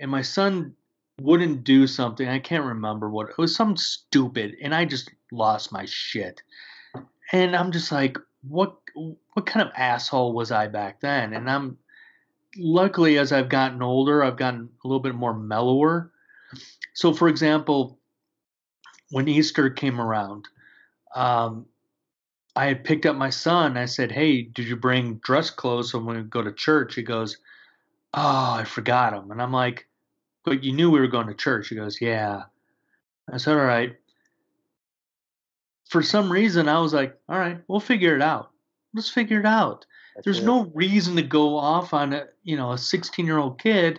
and my son wouldn't do something. I can't remember what. It was something stupid, and I just lost my shit. And I'm just like, what what kind of asshole was I back then? And I'm luckily, as I've gotten older, I've gotten a little bit more mellower. So, for example, when Easter came around, um, I had picked up my son. I said, hey, did you bring dress clothes so when we go to church? He goes, oh, I forgot them. And I'm like, but you knew we were going to church. He goes, yeah. I said, all right. For some reason, I was like, all right, we'll figure it out. Let's figure it out. That's There's it. no reason to go off on a, you know, a sixteen-year-old kid.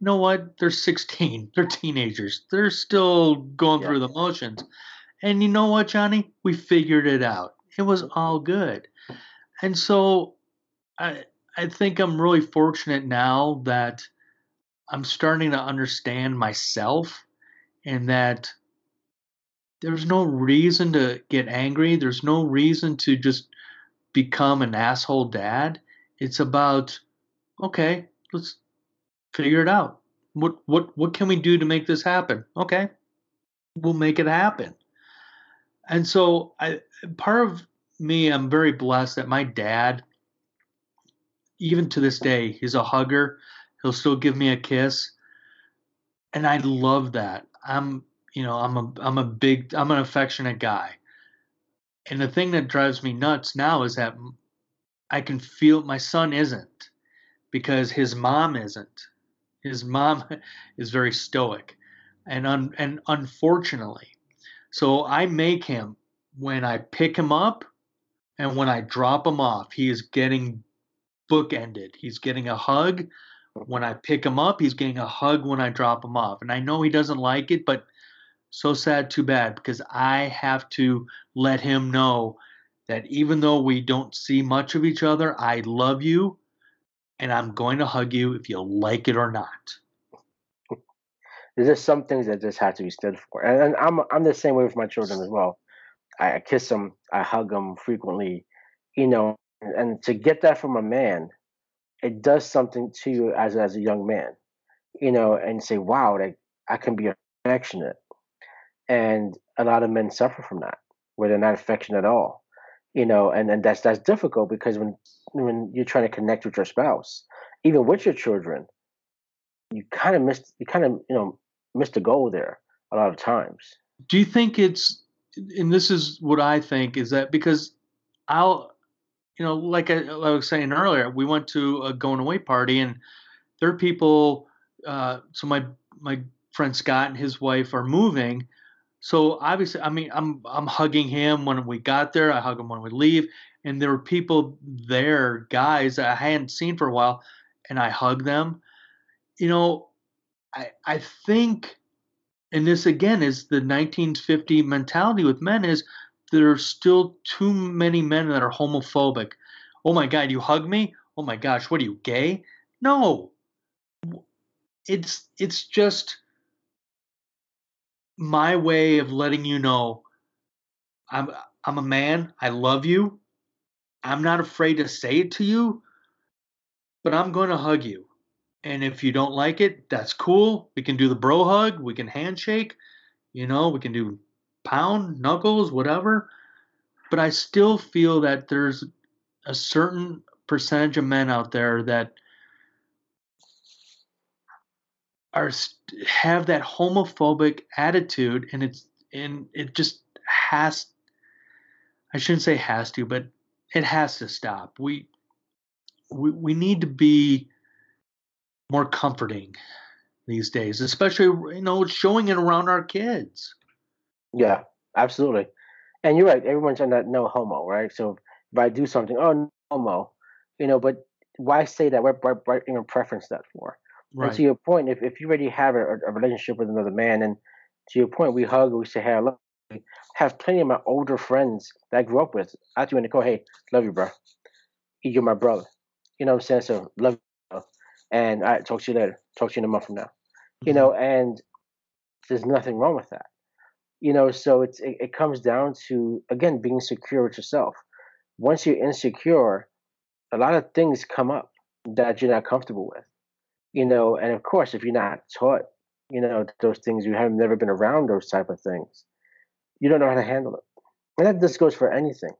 You know what? They're sixteen. They're teenagers. They're still going yeah. through the motions. And you know what, Johnny? We figured it out. It was all good. And so I I think I'm really fortunate now that I'm starting to understand myself, and that there's no reason to get angry. There's no reason to just become an asshole dad. It's about, okay, let's figure it out. What what what can we do to make this happen? Okay, we'll make it happen. And so I, part of me, I'm very blessed that my dad, even to this day, he's a hugger. He'll still give me a kiss. And I love that. I'm, you know, I'm a, I'm a big, I'm an affectionate guy. And the thing that drives me nuts now is that I can feel my son isn't, because his mom isn't. His mom is very stoic and un, and unfortunately. So I make him, when I pick him up and when I drop him off, he is getting bookended. He's getting a hug when I pick him up. He's getting a hug when I drop him off. And I know he doesn't like it, but so sad, too bad, because I have to let him know that even though we don't see much of each other, I love you, and I'm going to hug you if you like it or not. There's just some things that just have to be stood for. And, and I'm I'm the same way with my children as well. I, I kiss them. I hug them frequently, you know, and, and to get that from a man, it does something to you as, as a young man, you know, and say, wow, like, I can be affectionate. And a lot of men suffer from that, where they're not affectionate at all, you know, and, and that's, that's difficult, because when, when you're trying to connect with your spouse, even with your children, you kind of missed, you kind of, you know, missed the goal there a lot of times. Do you think it's, and this is what I think, is that because I'll, you know, like I, I was saying earlier, we went to a going away party, and there are people, uh, so my, my friend Scott and his wife are moving. So obviously, I mean, I'm, I'm hugging him when we got there. I hug him when we leave. And there were people there, guys that I hadn't seen for a while, and I hug them. You know, I I think, and this again is the nineteen fifty mentality with men, is there are still too many men that are homophobic. Oh my God, you hug me? Oh my gosh, what are you, gay? No. it's it's just my way of letting you know I'm I'm a man. I love you. I'm not afraid to say it to you, but I'm going to hug you. And if you don't like it, that's cool. We can do the bro hug. We can handshake. You know, we can do pound, knuckles, whatever. But I still feel that there's a certain percentage of men out there that are have that homophobic attitude, and it's and it just has. I shouldn't say has to, but it has to stop. We we we need to be more comforting these days, especially you know showing it around our kids. Yeah, absolutely. And you're right. Everyone's on that no homo, right? So if I do something, oh, no homo, you know, but why say that? What, what, what even preference that for? Right. And to your point, if, if you already have a, a relationship with another man, and to your point, we hug, we say, hey, I love you. I have plenty of my older friends that I grew up with. I do want to call, hey, love you, bro. You're my brother. You know what I'm saying? So love you, bro. And all right, talk to you later. Talk to you in a month from now. Mm-hmm. You know, and there's nothing wrong with that. You know, so it's, it, it comes down to, again, being secure with yourself. Once you're insecure, a lot of things come up that you're not comfortable with. You know, and of course, if you're not taught, you know, those things, you have never been around those type of things, you don't know how to handle it. And that just goes for anything,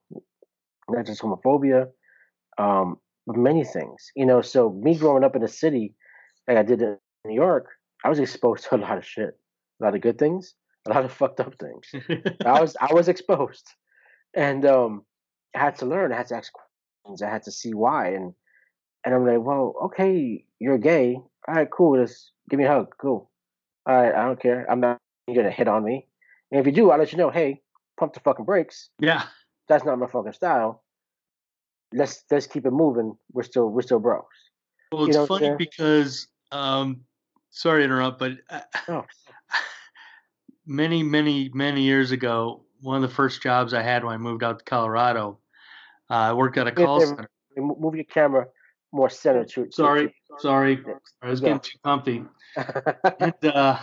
not just homophobia, um, many things. You know, so me growing up in a city like I did in New York, I was exposed to a lot of shit, a lot of good things. A lot of fucked up things. I was I was exposed, and um, I had to learn. I had to ask questions. I had to see why. And and I'm like, well, okay, you're gay. All right, cool. Just give me a hug. Cool. All right, I don't care. I'm not you're gonna hit on me. And if you do, I'll let you know. Hey, pump the fucking brakes. Yeah, that's not my fucking style. Let's let's keep it moving. We're still we're still bros. Well, it's you know funny because um, sorry to interrupt, but. I, oh. Many, many, many years ago, one of the first jobs I had when I moved out to Colorado, uh, I worked at a call center. Move your camera more center to it. Sorry, sorry. sorry. I was yeah. getting too comfy. and, uh,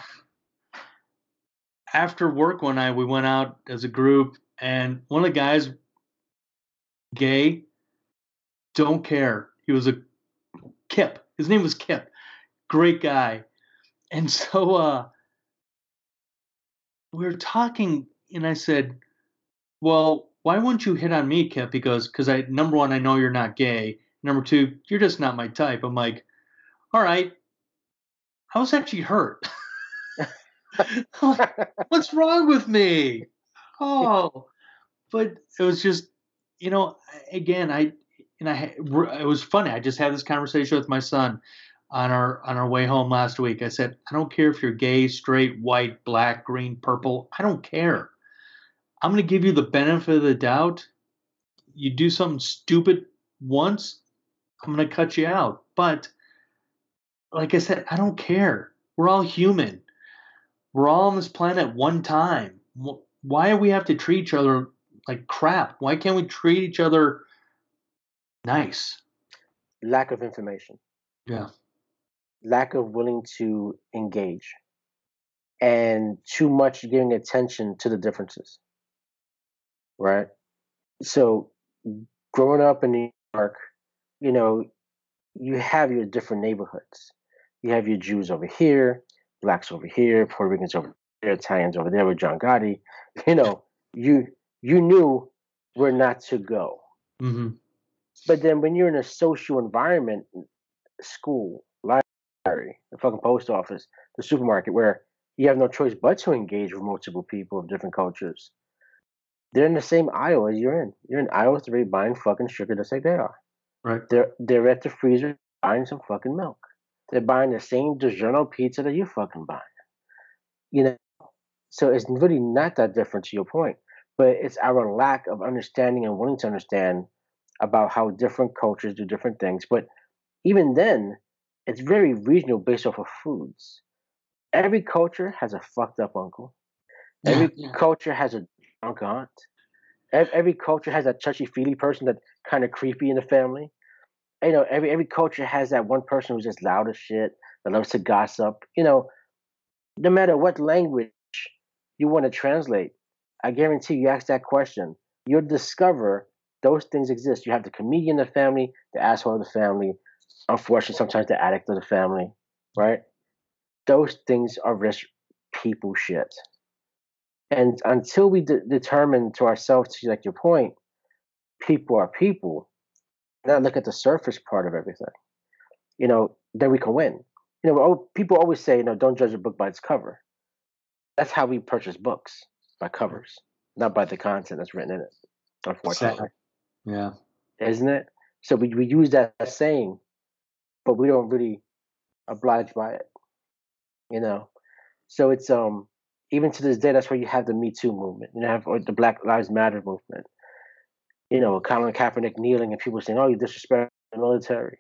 after work one night, we went out as a group, and one of the guys, gay, don't care. He was a Kip. His name was Kip. Great guy. And so... Uh, we were talking, and I said, well, why won't you hit on me, Kip? He goes, because I, number one, I know you're not gay. Number two, you're just not my type. I'm like, all right. I was actually hurt. What's wrong with me? Oh, but it was just, you know, again, I, and I, it was funny. I just had this conversation with my son on our on our way home last week. I said, I don't care if you're gay, straight, white, black, green, purple. I don't care. I'm going to give you the benefit of the doubt. You do something stupid once, I'm going to cut you out. But like I said, I don't care. We're all human. We're all on this planet one time. Why do we have to treat each other like crap? Why can't we treat each other nice? Lack of information. Yeah. Lack of willing to engage and too much giving attention to the differences. Right. So growing up in New York, you know, you have your different neighborhoods. You have your Jews over here, blacks over here, Puerto Ricans over there, Italians over there with John Gotti. You know, you you knew where not to go. Mm-hmm. But then when you're in a social environment, school, library, the fucking post office, the supermarket, where you have no choice but to engage with multiple people of different cultures. They're in the same aisle as you're in. You're in aisle three buying fucking sugar just like they are. Right. They're they're at the freezer buying some fucking milk. They're buying the same DiGiorno pizza that you fucking buying. You know, so it's really not that different to your point, but it's our lack of understanding and wanting to understand about how different cultures do different things. But even then, it's very regional based off of foods. Every culture has a fucked up uncle. Every yeah, yeah. culture has a drunk aunt. Every culture has that touchy-feely person that's kind of creepy in the family. You know, every every culture has that one person who's just loud as shit, that loves to gossip. You know, no matter what language you want to translate, I guarantee you ask that question, you'll discover those things exist. You have the comedian of the family, the asshole of the family, unfortunately sometimes the addict of the family, right? Those things are rich people shit. And until we de- determine to ourselves, to like your point, people are people, not look at the surface part of everything, you know, then we can win. You know, people always say, you know, don't judge a book by its cover. That's how we purchase books, by covers, not by the content that's written in it, unfortunately. So, yeah. Isn't it? So we, we use that saying, but we don't really oblige by it, you know? So it's, um, even to this day, that's where you have the Me Too movement, you know, have, or the Black Lives Matter movement, you know, Colin Kaepernick kneeling and people saying, oh, you disrespect the military.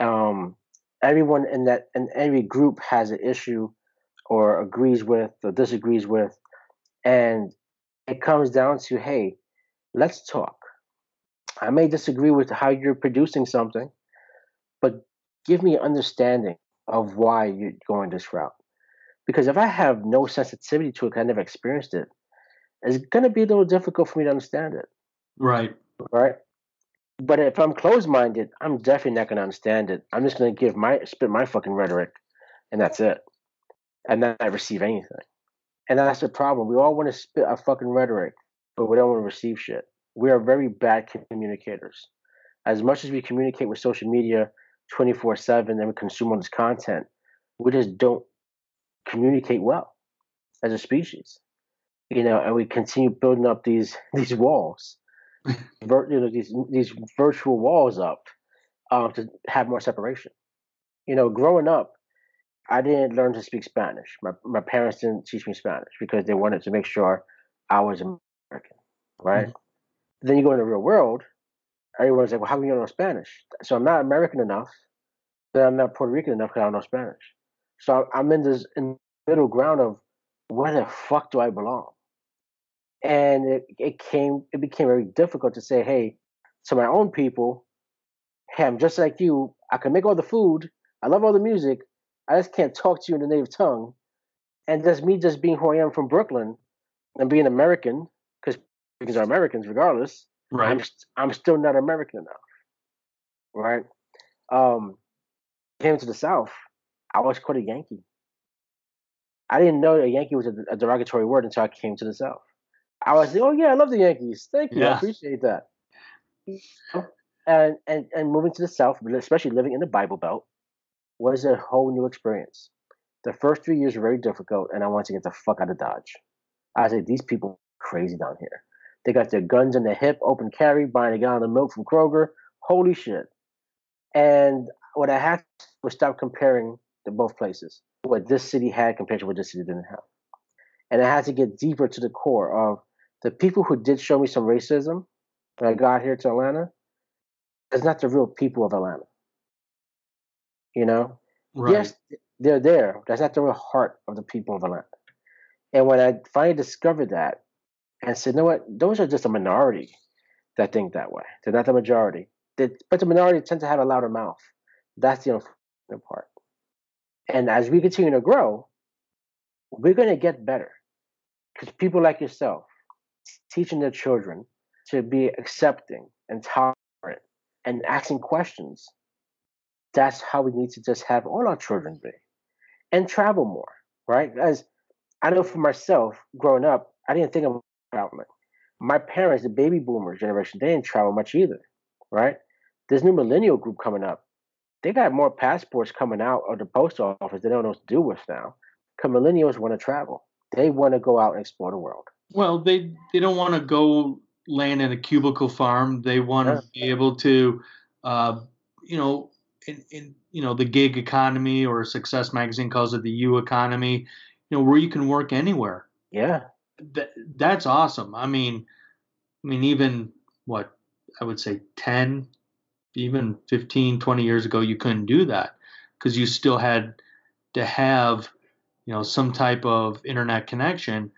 Um, everyone in that, in every group has an issue or agrees with or disagrees with. And it comes down to, hey, let's talk. I may disagree with how you're producing something, but give me an understanding of why you're going this route. Because if I have no sensitivity to it, because I never experienced it, it's going to be a little difficult for me to understand it. Right. Right. But if I'm closed-minded, I'm definitely not going to understand it. I'm just going to give my, spit my fucking rhetoric, and that's it. And not receive anything. And that's the problem. We all want to spit our fucking rhetoric, but we don't want to receive shit. We are very bad communicators. As much as we communicate with social media twenty-four seven and we consume all this content, we just don't communicate well as a species, you know, and we continue building up these these walls, vir- you know, these these virtual walls up um, to have more separation. You know, growing up, I didn't learn to speak Spanish. My my parents didn't teach me Spanish because they wanted to make sure I was American, right? Mm-hmm. Then you go in the real world, everyone's like, well, how do you know Spanish? So I'm not American enough, then I'm not Puerto Rican enough because I don't know Spanish. So I'm in this in middle ground of where the fuck do I belong? And it, it came, it became very difficult to say, hey, to my own people, hey, I'm just like you. I can make all the food. I love all the music. I just can't talk to you in the native tongue. And that's me just being who I am from Brooklyn and being American, because because are Americans regardless. Right. I'm I'm still not American enough. Right. Um, came to the South. I was called a Yankee. I didn't know a Yankee was a, a derogatory word until I came to the South. I was like, oh yeah, I love the Yankees. Thank you. Yeah. I appreciate that. And, and and moving to the South, especially living in the Bible Belt, was a whole new experience. The first three years were very difficult, and I wanted to get the fuck out of Dodge. I was like, these people are crazy down here. They got their guns in their hip, open carry, buying a gallon of milk from Kroger. Holy shit. And what I had was stop comparing the both places, what this city had compared to what this city didn't have. And I had to get deeper to the core of the people who did show me some racism when I got here to Atlanta. It's not the real people of Atlanta. You know, right. Yes, they're there. That's not the real heart of the people of Atlanta. And when I finally discovered that and said, you know what, those are just a minority that think that way. They're not the majority. They, but the minority tend to have a louder mouth. That's the unfortunate part. And as we continue to grow, we're going to get better. Because people like yourself, teaching their children to be accepting and tolerant and asking questions, that's how we need to just have all our children be, and travel more, right? As I know for myself, growing up, I didn't think about traveling. My parents, the baby boomer generation, they didn't travel much either, right? This new millennial group coming up, they got more passports coming out of the post office they don't know what to do with now, because millennials want to travel. They want to go out and explore the world. Well, they, they don't want to go land in a cubicle farm. They want to yeah. be able to, uh, you know, In, in you know the gig economy, or Success Magazine calls it the U economy, you know, where you can work anywhere. Yeah, Th- that's awesome. I mean, I mean, even what I would say ten, even fifteen, twenty years ago, you couldn't do that because you still had to have, you know, some type of internet connection.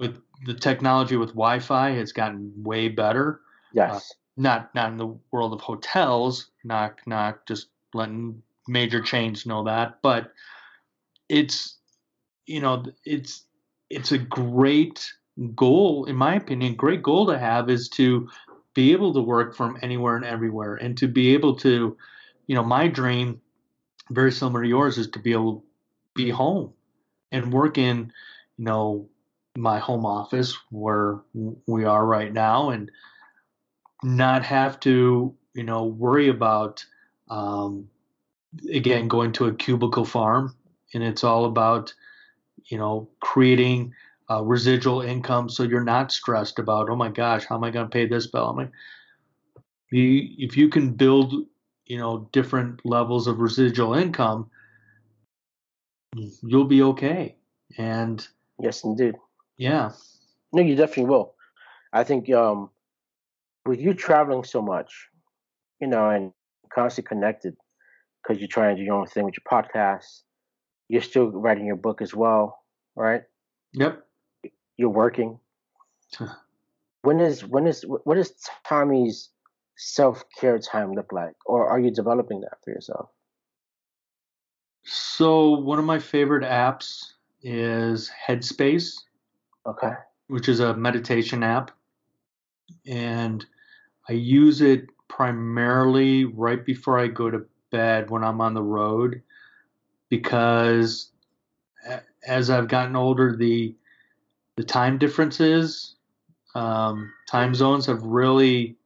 With the technology with Wi-Fi, it's gotten way better. Yes. Uh, Not not in the world of hotels, knock, knock, just letting major chains know that, but it's, you know, it's, it's a great goal, in my opinion, great goal to have, is to be able to work from anywhere and everywhere, and to be able to, you know, my dream, very similar to yours, is to be able to be home and work in, you know, my home office where we are right now, and not have to, you know, worry about, um, again, going to a cubicle farm. And it's all about, you know, creating uh, residual income, so you're not stressed about, oh my gosh, how am I going to pay this bill? I mean, you, if you can build, you know, different levels of residual income, you'll be okay. And yes, indeed. Yeah. No, you definitely will. I think um, with you traveling so much, you know, and constantly connected, because you're trying to do your own thing with your podcast, you're still writing your book as well, right? Yep. You're working. When is when is what is Tommy's self-care time look like, or are you developing that for yourself? So one of my favorite apps is Headspace. Okay. Which is a meditation app, and I use it primarily right before I go to bed when I'm on the road, because as I've gotten older, the the time differences, um, time zones have really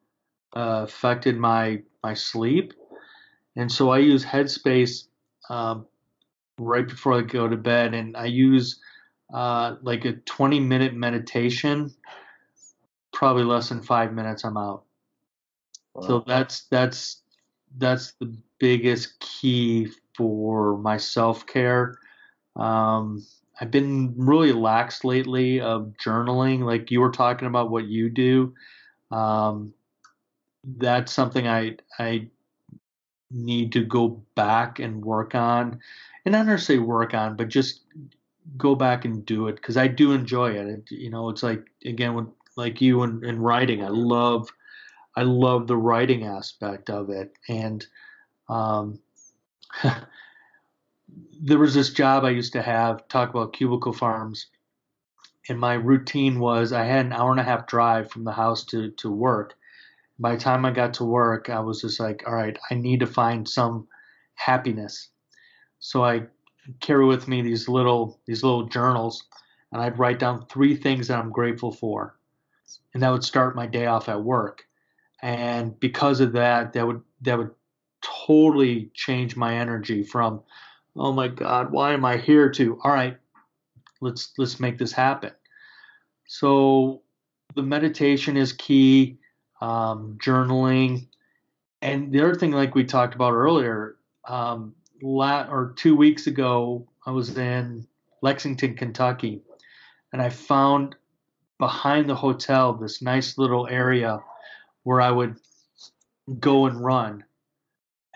uh, affected my my sleep, and so I use Headspace uh, right before I go to bed, and I use uh, like a twenty minute meditation. Probably less than five minutes, I'm out. Wow. So that's that's that's the biggest key for my self-care. Um, I've been really lax lately of journaling, like you were talking about what you do. Um, that's something I I need to go back and work on, and not necessarily work on, but just go back and do it, because I do enjoy it. it. You know, it's like, again, with like you and, and writing, I love I love the writing aspect of it, and um, there was this job I used to have, talk about cubicle farms, and my routine was I had an hour and a half drive from the house to, to work. By the time I got to work, I was just like, all right, I need to find some happiness. So I carry with me these little these little journals, and I'd write down three things that I'm grateful for, and that would start my day off at work. And because of that, that would that would totally change my energy from, oh my God, why am I here, to, all right, let's let's make this happen. So the meditation is key, um, journaling, and the other thing, like we talked about earlier, um, la- or two weeks ago, I was in Lexington, Kentucky, and I found behind the hotel this nice little area where I would go and run.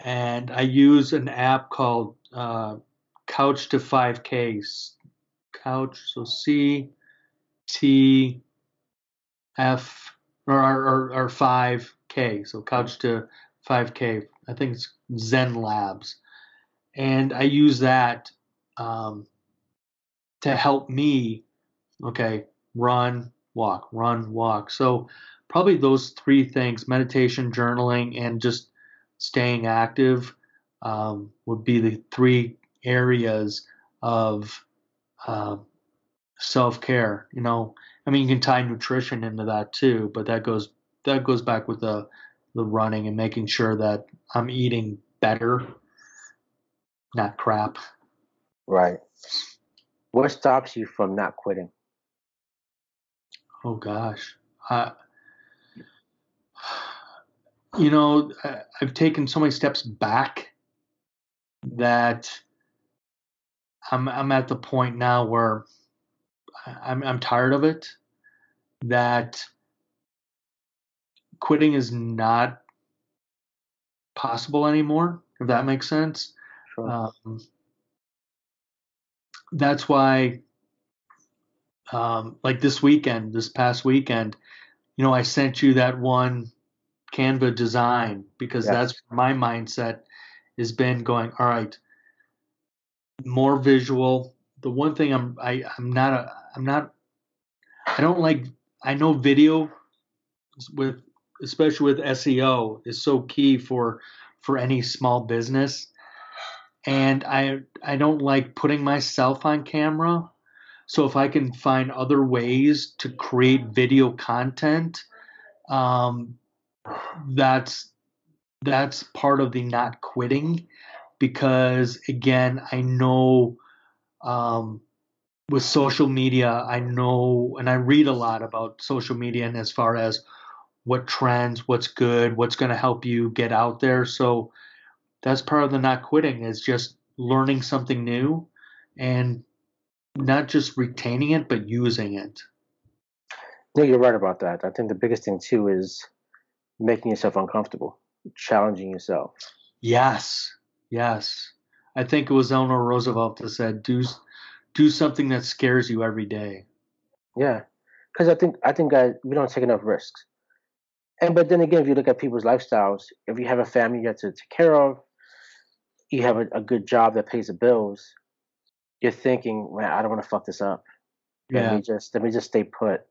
And I use an app called uh, Couch to five K. Couch, so C T F, or, or, or five K. So Couch to five K. I think it's Zen Labs. And I use that um, to help me, okay, run, walk, run, walk. So probably those three things, meditation, journaling, and just staying active, um, would be the three areas of uh, self-care. You know, I mean, you can tie nutrition into that too, but that goes that goes back with the the running and making sure that I'm eating better, not crap. Right. What stops you from not quitting? Oh gosh, I, you know, I, I've taken so many steps back that I'm I'm at the point now where I'm I'm tired of it. That quitting is not possible anymore, if that makes sense. Sure. Um, that's why. Um, like this weekend, this past weekend, you know, I sent you that one Canva design, because yes, that's my mindset has been going, all right, more visual. The one thing I'm, I, I'm not, a, I'm not, I don't like, I know video with, especially with S E O, is so key for, for any small business. And I, I don't like putting myself on camera. So if I can find other ways to create video content, um, that's, that's part of the not quitting, because again, I know, um, with social media, I know, and I read a lot about social media and as far as what trends, what's good, what's going to help you get out there. So that's part of the not quitting, is just learning something new and not just retaining it, but using it. No, you're right about that. I think the biggest thing too is making yourself uncomfortable, challenging yourself. Yes. Yes. I think it was Eleanor Roosevelt that said, do, do something that scares you every day. Yeah. Cause I think, I think I, we don't take enough risks. And, but then again, if you look at people's lifestyles, if you have a family you have to take care of, you have a, a good job that pays the bills, you're thinking, man, I don't want to fuck this up. Yeah. Let me just, let me just stay put.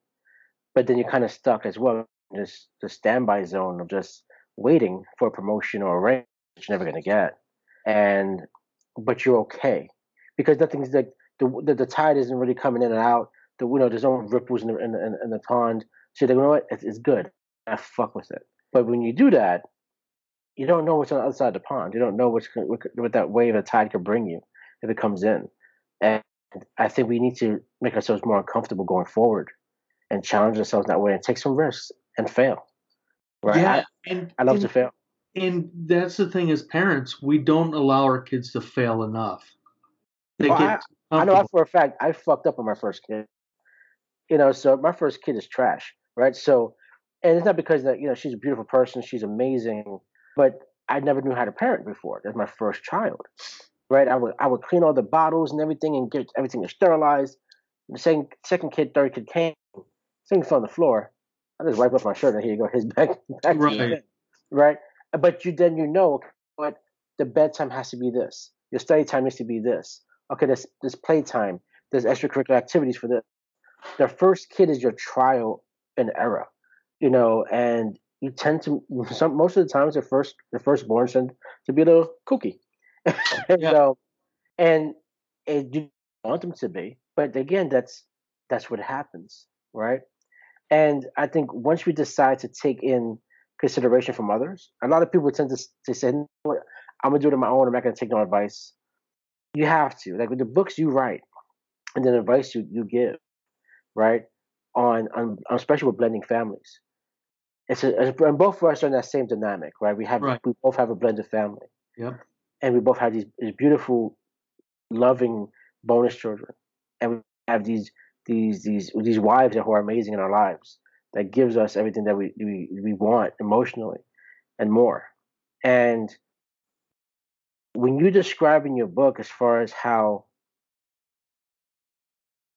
But then you're kind of stuck as well. Just the standby zone of just waiting for a promotion or a raise that you're never going to get. And, but you're okay, because nothing's like the, the, the tide isn't really coming in and out. The, you know, there's no ripples in the, in the, in the pond. So they go, you know what? It's, it's good. I fuck with it. But when you do that, you don't know what's on the other side of the pond. You don't know what's, what, what that wave of tide could bring you if it comes in. And I think we need to make ourselves more uncomfortable going forward and challenge ourselves that way and take some risks and fail. Right? Yeah, and I, I love and, to fail. And that's the thing, as parents, we don't allow our kids to fail enough. They well, get I, I know for a fact I fucked up on my first kid. You know, so my first kid is trash, right? So. And it's not because that, you know, she's a beautiful person, she's amazing, but I never knew how to parent before. That's my first child, right? I would I would clean all the bottles and everything and get everything sterilized. The second, second kid, third kid came, things fell on the floor. I just wipe off my shirt and here you go, his back, back right. To him, right? But you then you know what the bedtime has to be this. Your study time needs to be this. Okay, there's there's playtime. There's extracurricular activities for this. The first kid is your trial and error. You know, and you tend to some most of the times the first the firstborn tend to be a little kooky, you yeah. know, and it, you want them to be, but again, that's that's what happens, right? And I think once we decide to take in consideration from others, a lot of people tend to, to say, "I'm gonna do it on my own. I'm not gonna take no advice." You have to, like with the books you write and the advice you you give, right? On on, on especially with blending families. It's a, it's, and both of us are in that same dynamic, right? We have right. we both have a blended family, yeah, and we both have these, these beautiful, loving bonus children, and we have these these these these wives who are amazing in our lives that gives us everything that we we, we want emotionally, and more. And when you describe in your book as far as how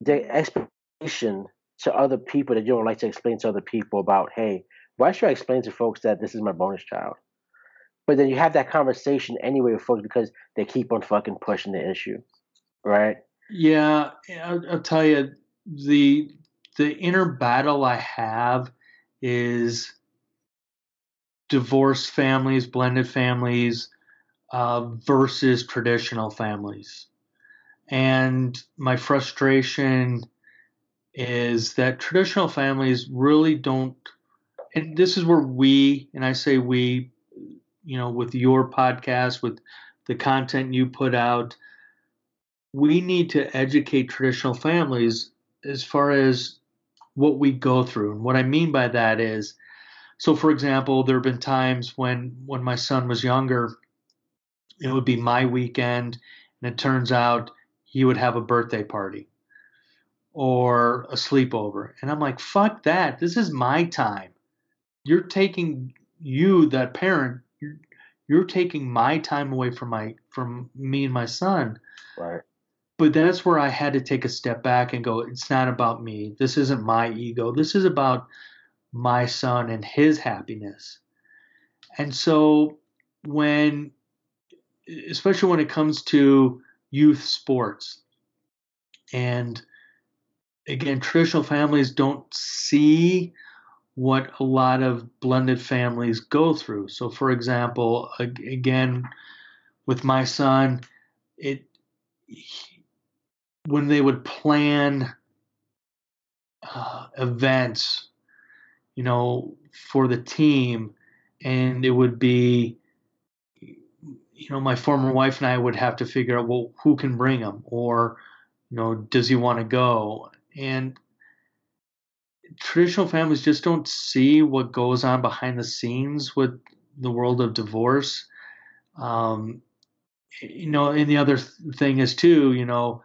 the expectation to other people that you don't like to explain to other people about, hey, why should I explain to folks that this is my bonus child? But then you have that conversation anyway with folks because they keep on fucking pushing the issue, right? Yeah, I'll, I'll tell you, the the inner battle I have is divorced families, blended families uh, versus traditional families. And my frustration is that traditional families really don't, and this is where we, and I say we, you know, with your podcast, with the content you put out, we need to educate traditional families as far as what we go through. And what I mean by that is, so for example, there have been times when, when my son was younger, it would be my weekend, and it turns out he would have a birthday party or a sleepover. And I'm like, fuck that. This is my time. You're taking you, that parent, you're, you're taking my time away from my, from me and my son. Right. But that's where I had to take a step back and go, it's not about me. This isn't my ego. This is about my son and his happiness. And so when especially when it comes to youth sports. And again, traditional families don't see what a lot of blended families go through. So, for example, again, with my son, it when they would plan uh, events, you know, for the team, and it would be, you know, my former wife and I would have to figure out, well, who can bring him, or, you know, does he want to go? And traditional families just don't see what goes on behind the scenes with the world of divorce. Um, you know, and the other th- thing is too, you know,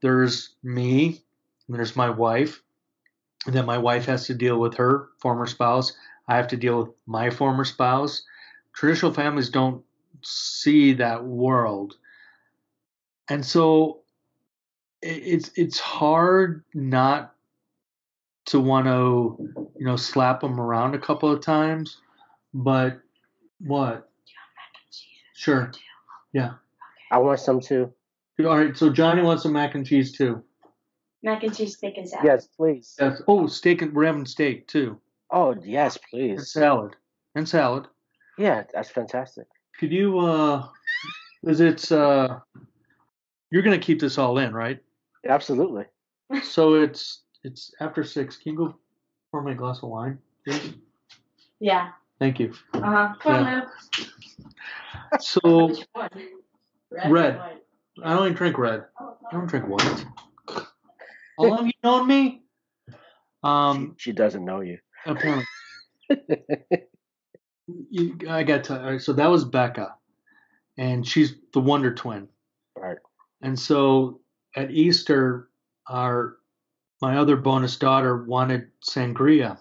there's me, and there's my wife, and then my wife has to deal with her former spouse. I have to deal with my former spouse. Traditional families don't see that world. And so it's, it's hard not to want to, you know, slap them around a couple of times, but what? Sure. Yeah. I want some too. All right. So Johnny wants some mac and cheese too. Mac and cheese, steak and salad. Yes, please. Yes. Oh, steak and we're having steak too. Oh yes, please. And salad. And salad. Yeah, that's fantastic. Could you? Uh, is it's? Uh, you're gonna keep this all in, right? Absolutely. So it's it's after six. Can you go pour me a glass of wine, please? Yeah. Thank you. Uh huh. Come on, Luke. So which one? Red. Red. I don't even drink red. Oh, I don't drink white. How long have you known me? Um, she, she doesn't know you. Apparently. You, I got to, all right, so that was Becca, and she's the Wonder Twin. Right. And so at Easter, our my other bonus daughter wanted sangria,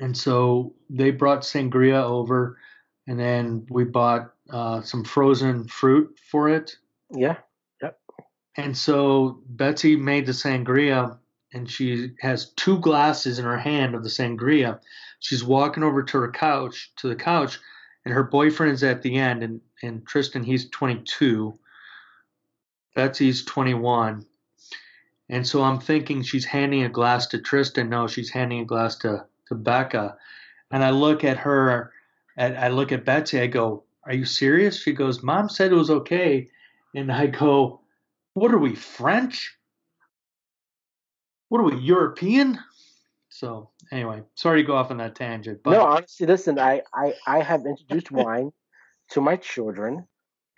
and so they brought sangria over, and then we bought uh, some frozen fruit for it. Yeah. Yep. And so Betsy made the sangria. And she has two glasses in her hand of the sangria. She's walking over to her couch, to the couch, and her boyfriend's at the end. And, and Tristan, he's twenty-two. Betsy's twenty-one. And so I'm thinking she's handing a glass to Tristan. No, she's handing a glass to, to Becca. And I look at her, and I look at Betsy. I go, "Are you serious?" She goes, "Mom said it was okay." And I go, "What are we, French? What are we, European?" So anyway, sorry to go off on that tangent. But no, honestly, listen, I, I, I have introduced wine to my children,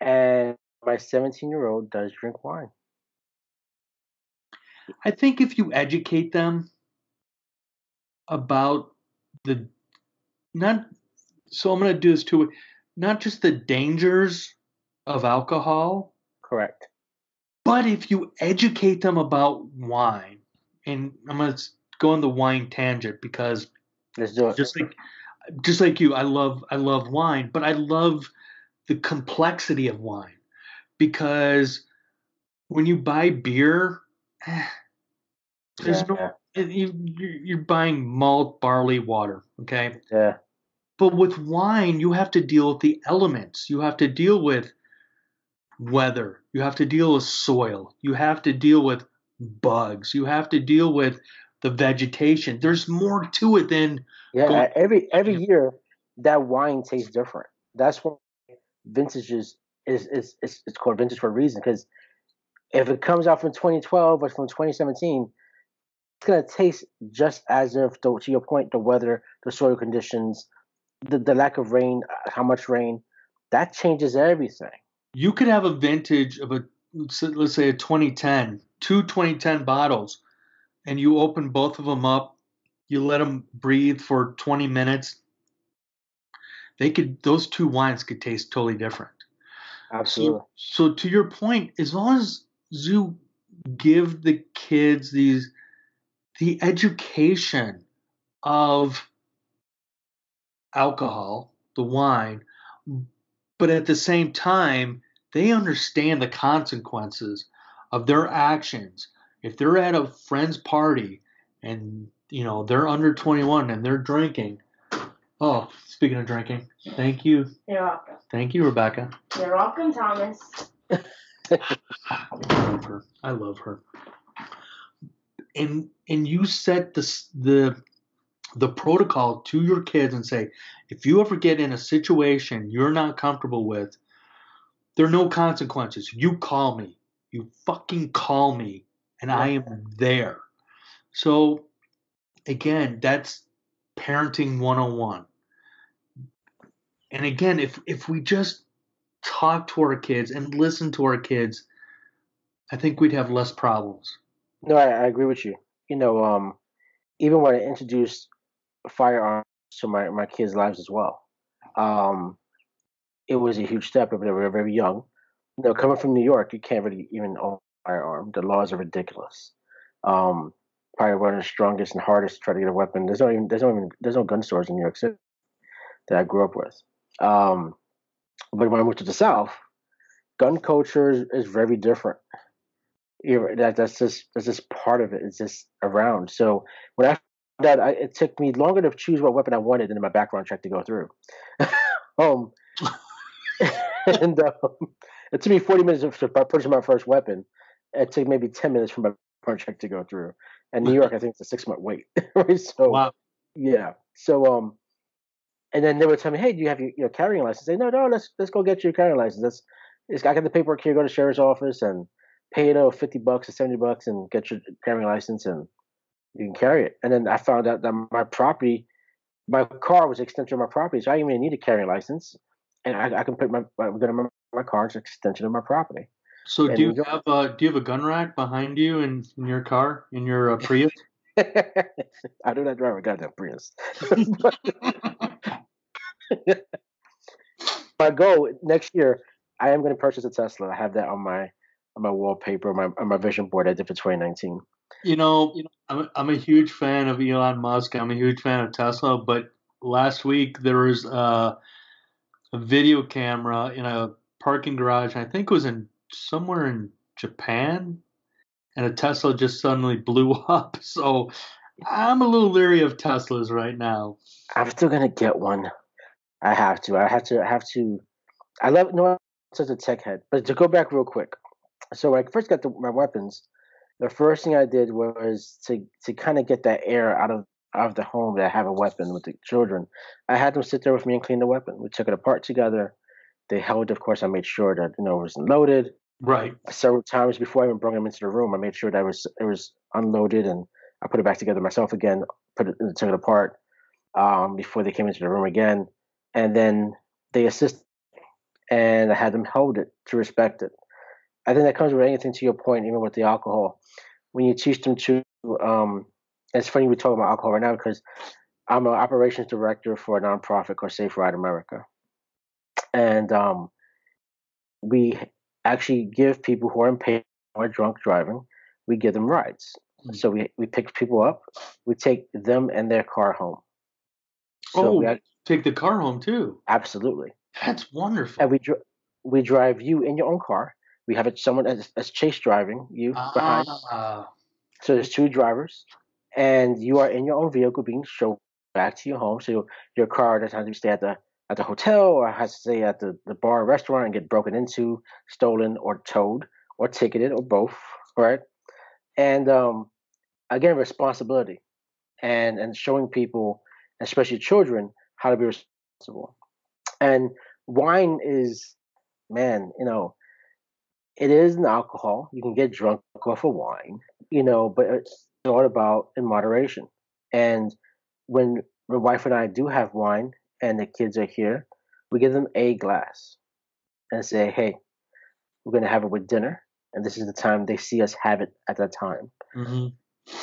and my seventeen-year-old does drink wine. I think if you educate them about the not, so I'm going to do this too, not just the dangers of alcohol. Correct. But if you educate them about wine. And I'm going to go on the wine tangent because Let's do it. just like just like you, I love I love wine, but I love the complexity of wine, because when you buy beer, there's yeah. no you, you're buying malt, barley, water, okay? Yeah. But with wine, you have to deal with the elements. You have to deal with weather. You have to deal with soil. You have to deal with bugs. You have to deal with the vegetation. There's more to it than yeah. Going- every every year, that wine tastes different. That's why vintages is is is it's called vintage for a reason. Because if it comes out from twenty twelve or from twenty seventeen, it's gonna taste just as if. To, to your point, the weather, the soil conditions, the the lack of rain, how much rain, that changes everything. You could have a vintage of a let's say a twenty ten. Two twenty ten bottles, and you open both of them up, you let them breathe for twenty minutes. They could, those two wines could taste totally different. Absolutely. So, so to your point, as long as you give the kids these, the education of alcohol, the wine, but at the same time, they understand the consequences of their actions. If they're at a friend's party and, you know, they're under twenty-one and they're drinking, Oh, speaking of drinking, thank you. You're welcome. Thank you, Rebecca. You're welcome, Thomas. I love her. I love her. And and you set the the the protocol to your kids and say, if you ever get in a situation you're not comfortable with, there are no consequences. You call me. You fucking call me, and I am there. So, again, that's parenting one oh one. And again, if if we just talk to our kids and listen to our kids, I think we'd have less problems. No, I, I agree with you. You know, um, even when I introduced firearms to my, my kids' lives as well, um, it was a huge step if they were very young. You know, coming from New York, you can't really even own a firearm. The laws are ridiculous. Um, probably one of the strongest and hardest to try to get a weapon. There's no even there's no even there's no gun stores in New York City that I grew up with. Um, but when I moved to the South, gun culture is, is very different. That that's just that's just part of it. It's just around. So when I that I, it took me longer to choose what weapon I wanted than my background check to go through. um, and um, it took me forty minutes to purchase my first weapon. It took maybe ten minutes for my background check to go through. And New York, I think it's a six month wait. Right? So wow. Yeah. So um, and then they would tell me, hey, do you have your, your carrying license? I say, no, no, let's let's go get your carrying license. That's it's, I got the paperwork here. Go to sheriff's office and pay it over fifty bucks or seventy bucks and get your carrying license and you can carry it. And then I found out that my property, my car was an extension of my property. So I didn't even need a carrying license. And I, I can put my, my gun in my, my car. It's an extension of my property. So and do you have a, do you have a gun rack behind you in, in your car, in your uh, Prius? I do not drive a goddamn Prius. But, my goal next year, I am going to purchase a Tesla. I have that on my my wallpaper, my my vision board I did for twenty nineteen. You know, I'm I'm a huge fan of Elon Musk. I'm a huge fan of Tesla. But last week there was a, a video camera in a parking garage. I think it was in somewhere in Japan, and a Tesla just suddenly blew up. So I'm a little leery of Teslas right now. I'm still gonna get one. I have to. I have to. I have to. I love no. I'm such a tech head. But to go back real quick. So when I first got the, my weapons, the first thing I did was to to kind of get that air out of, out of the home that I have a weapon with the children. I had them sit there with me and clean the weapon. We took it apart together. They held, of course, I made sure that you know it was loaded. Right. Several times before I even brought them into the room, I made sure that it was it was unloaded and I put it back together myself again. Put it took it apart um, before they came into the room again, and then they assisted and I had them hold it to respect it. I think that comes with anything to your point, even with the alcohol. When you teach them to, um, it's funny we're talking about alcohol right now because I'm an operations director for a nonprofit called Safe Ride America. And um, we actually give people who are impaired or drunk driving, we give them rides. Mm-hmm. So we, we pick people up, we take them and their car home. So oh, we actually, take the car home too. Absolutely. That's wonderful. And we, dr- we drive you in your own car. We have it, someone as, as chase driving you uh, behind. Uh, so there's two drivers, and you are in your own vehicle being shown back to your home. So your, your car doesn't have to stay at the at the hotel or has to stay at the, the bar or restaurant and get broken into, stolen, or towed, or ticketed, or both, right? And um, again, responsibility and, and showing people, especially children, how to be responsible. And wine is, man, you know, it is an alcohol. You can get drunk off of wine, you know, but it's all about in moderation. And when my wife and I do have wine and the kids are here, we give them a glass and say, hey, we're going to have it with dinner. And this is the time they see us have it at that time. Mm-hmm.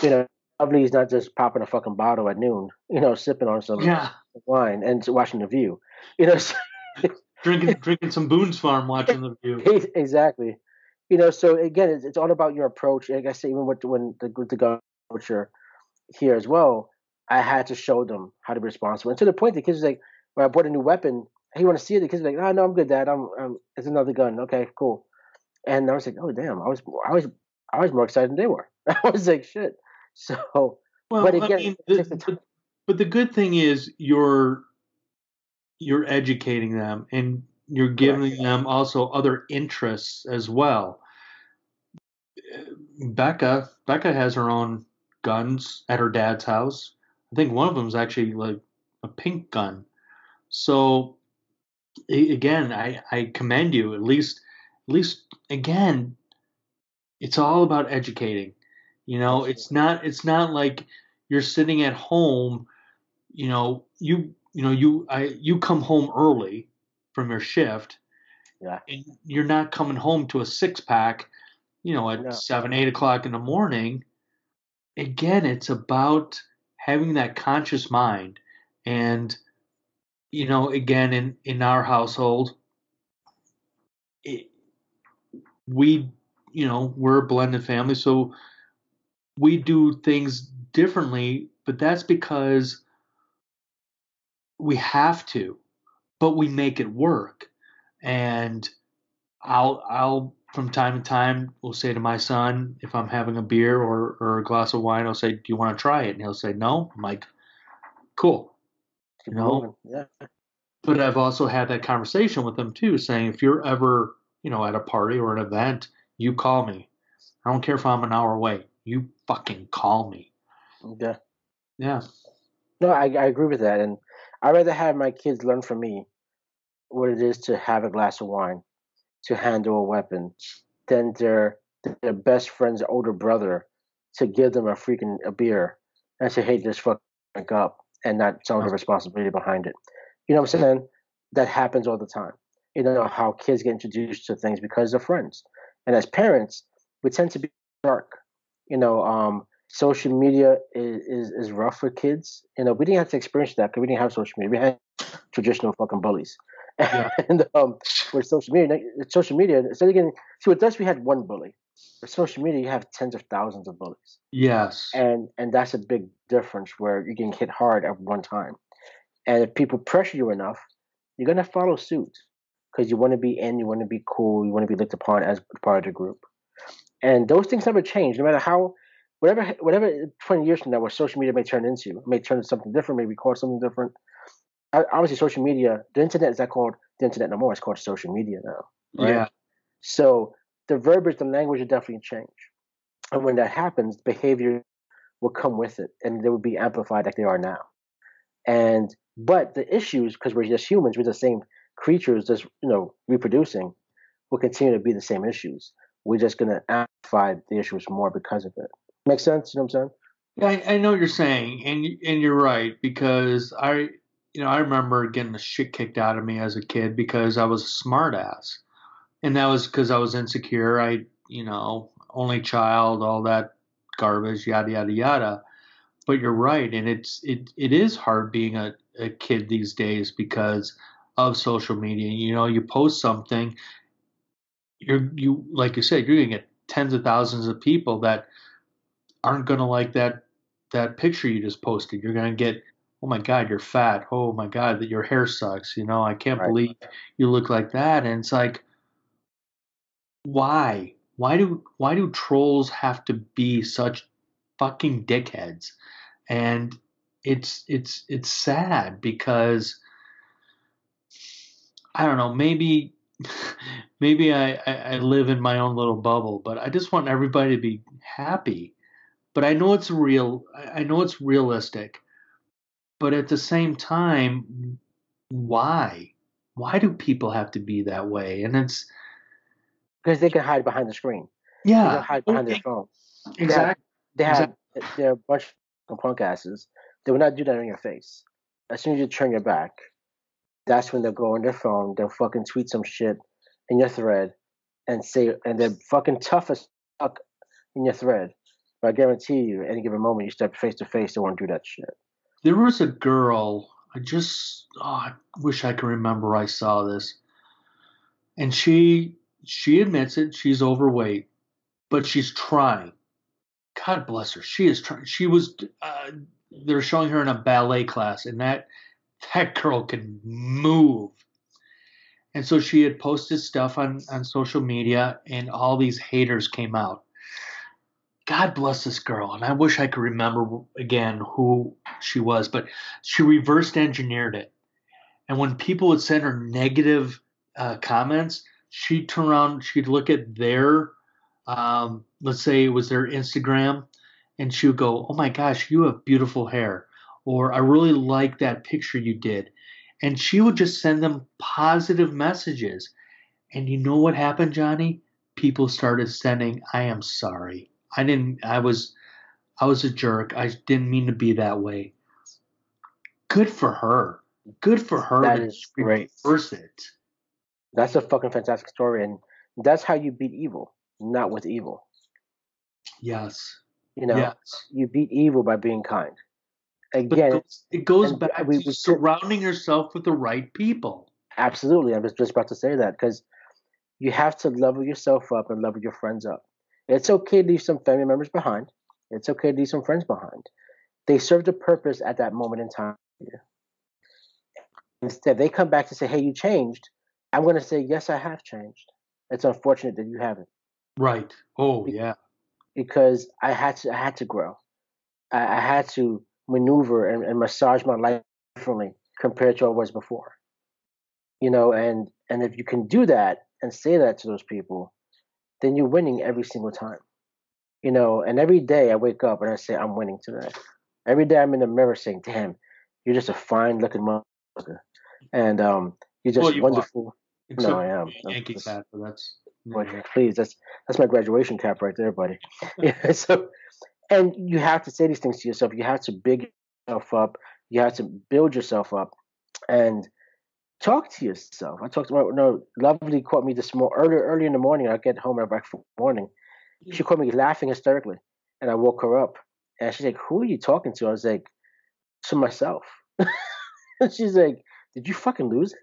You know, lovely is not just popping a fucking bottle at noon, you know, sipping on some yeah. wine and watching The View, you know. So drinking, drinking some Boone's Farm, watching The View. Exactly. You know, so again, it's, it's all about your approach. Like I say, even with when the with the gun culture here as well, I had to show them how to be responsible. And to the point, the kids were like, when I bought a new weapon, hey, you want to see it? The kids were like, oh, no, I'm good, Dad. I'm, I'm, it's another gun. Okay, cool. And I was like, oh, damn. I was I was, I was more excited than they were. I was like, shit. So, well, but again, I mean, the, the, but the good thing is you're you're educating them and you're giving Correct. them also other interests as well. Becca, Becca has her own guns at her dad's house. I think one of them is actually like a pink gun. So again, I, I commend you. At least, at least again, it's all about educating. You know, it's not, it's not like you're sitting at home, you know, you, you know, you, I, you come home early from your shift, yeah. and you're not coming home to a six pack, you know, at no. seven, eight o'clock in the morning. Again, it's about having that conscious mind. And, you know, again, in, in our household, it, we, you know, we're a blended family. So we do things differently, but that's because we have to, but we make it work. And I'll, I'll, from time to time, we'll say to my son, if I'm having a beer or, or a glass of wine, I'll say, do you want to try it? And he'll say, no. I'm like, cool. You know, yeah. But I've also had that conversation with him too, saying, if you're ever, you know, at a party or an event, you call me. I don't care if I'm an hour away. You fucking call me. Yeah. Yeah. No, I, I agree with that. And I'd rather have my kids learn from me what it is to have a glass of wine, to handle a weapon, than their their best friend's older brother to give them a freaking a beer and say, hey, just fuck up, and not some of the responsibility behind it. You know what I'm saying? That happens all the time. You know how kids get introduced to things because they're friends. And as parents, we tend to be dark. You know, um, social media is, is, is rough for kids. You know, we didn't have to experience that because we didn't have social media. We had traditional fucking bullies. Yeah. And um, with social media, social media. So again, see, with us, we had one bully. With social media, you have tens of thousands of bullies. Yes. And and that's a big difference where you can hit hard at one time. And if people pressure you enough, you're gonna follow suit because you want to be in, you want to be cool, you want to be looked upon as part of the group. And those things never change, no matter how, whatever, whatever. Twenty years from now, what social media may turn into, may turn into something different, may be called something different. Obviously, social media, the internet is not called the internet no more. It's called social media now. Right? Yeah. So the verbiage, the language will definitely change. And when that happens, behavior will come with it, and they will be amplified like they are now. And but the issues, because we're just humans, we're the same creatures, just you know, reproducing, will continue to be the same issues. We're just going to amplify the issues more because of it. Make sense? You know what I'm saying? Yeah, I, I know what you're saying, and and you're right because I. You know, I remember getting the shit kicked out of me as a kid because I was a smart ass. And that was because I was insecure. I, you know, only child, all that garbage, yada, yada, yada. But you're right. And it's it it is hard being a, a kid these days because of social media. You know, you post something, you're you like you said, you're going to get tens of thousands of people that aren't going to like that that picture you just posted. You're going to get, oh my God, you're fat. Oh my God, that your hair sucks. You know, I can't right. believe you look like that. And it's like, why? Why do why do trolls have to be such fucking dickheads? And it's it's it's sad because I don't know. Maybe maybe I, I live in my own little bubble, but I just want everybody to be happy. But I know it's real. I know it's realistic. But at the same time, why? Why do people have to be that way? And it's because they can hide behind the screen. Yeah, they can hide behind okay. their phone. Exactly. They have they exactly. they're a bunch of punk asses. They will not do that in your face. As soon as you turn your back, that's when they'll go on their phone. They'll fucking tweet some shit in your thread and say, and they're fucking tough as fuck in your thread. But I guarantee you, at any given moment, you step face to face, they won't do that shit. There was a girl, I just, oh, I wish I could remember I saw this. And she she admits it, she's overweight, but she's trying. God bless her. She is trying. She was, uh, they're showing her in a ballet class, and that, that girl can move. And so she had posted stuff on, on social media, and all these haters came out. God bless this girl, and I wish I could remember again who she was, but she reverse engineered it. And when people would send her negative uh, comments, she'd turn around, she'd look at their, um, let's say it was their Instagram, and she would go, "Oh my gosh, you have beautiful hair," or "I really like that picture you did." And she would just send them positive messages. And you know what happened, Johnny? People started sending, "I am sorry. I didn't, I was, I was a jerk. I didn't mean to be that way." Good for her. Good for her. That is great. Reverse it. That's a fucking fantastic story. And that's how you beat evil, not with evil. Yes. You know, yes. You beat evil by being kind. Again, but it goes, it goes back we, to we, surrounding we, yourself with the right people. Absolutely. I was just about to say that, because you have to level yourself up and level your friends up. It's okay to leave some family members behind. It's okay to leave some friends behind. They served a purpose at that moment in time. Instead, they come back to say, "Hey, you changed." I'm going to say, "Yes, I have changed. It's unfortunate that you haven't." Right. Oh, Be- yeah. Because I had to, I had to grow. I, I had to maneuver and, and massage my life differently compared to what I was before. You know, and, and if you can do that and say that to those people, then you're winning every single time. You know, and every day I wake up and I say, "I'm winning today." Every day I'm in the mirror saying, "Damn, you're just a fine looking motherfucker. And um, you're just well, you wonderful." Except no, I am. Yankee just, hat, that's, yeah. Please, that's that's my graduation cap right there, buddy. Yeah, so, and you have to say these things to yourself. You have to big yourself up. You have to build yourself up and talk to yourself. I talked to my no, lovely caught me this morning, early, early in the morning. I get home at about four in the morning. She caught me laughing hysterically, and I woke her up. And she's like, "Who are you talking to?" I was like, "To myself." And she's like, "Did you fucking lose it?"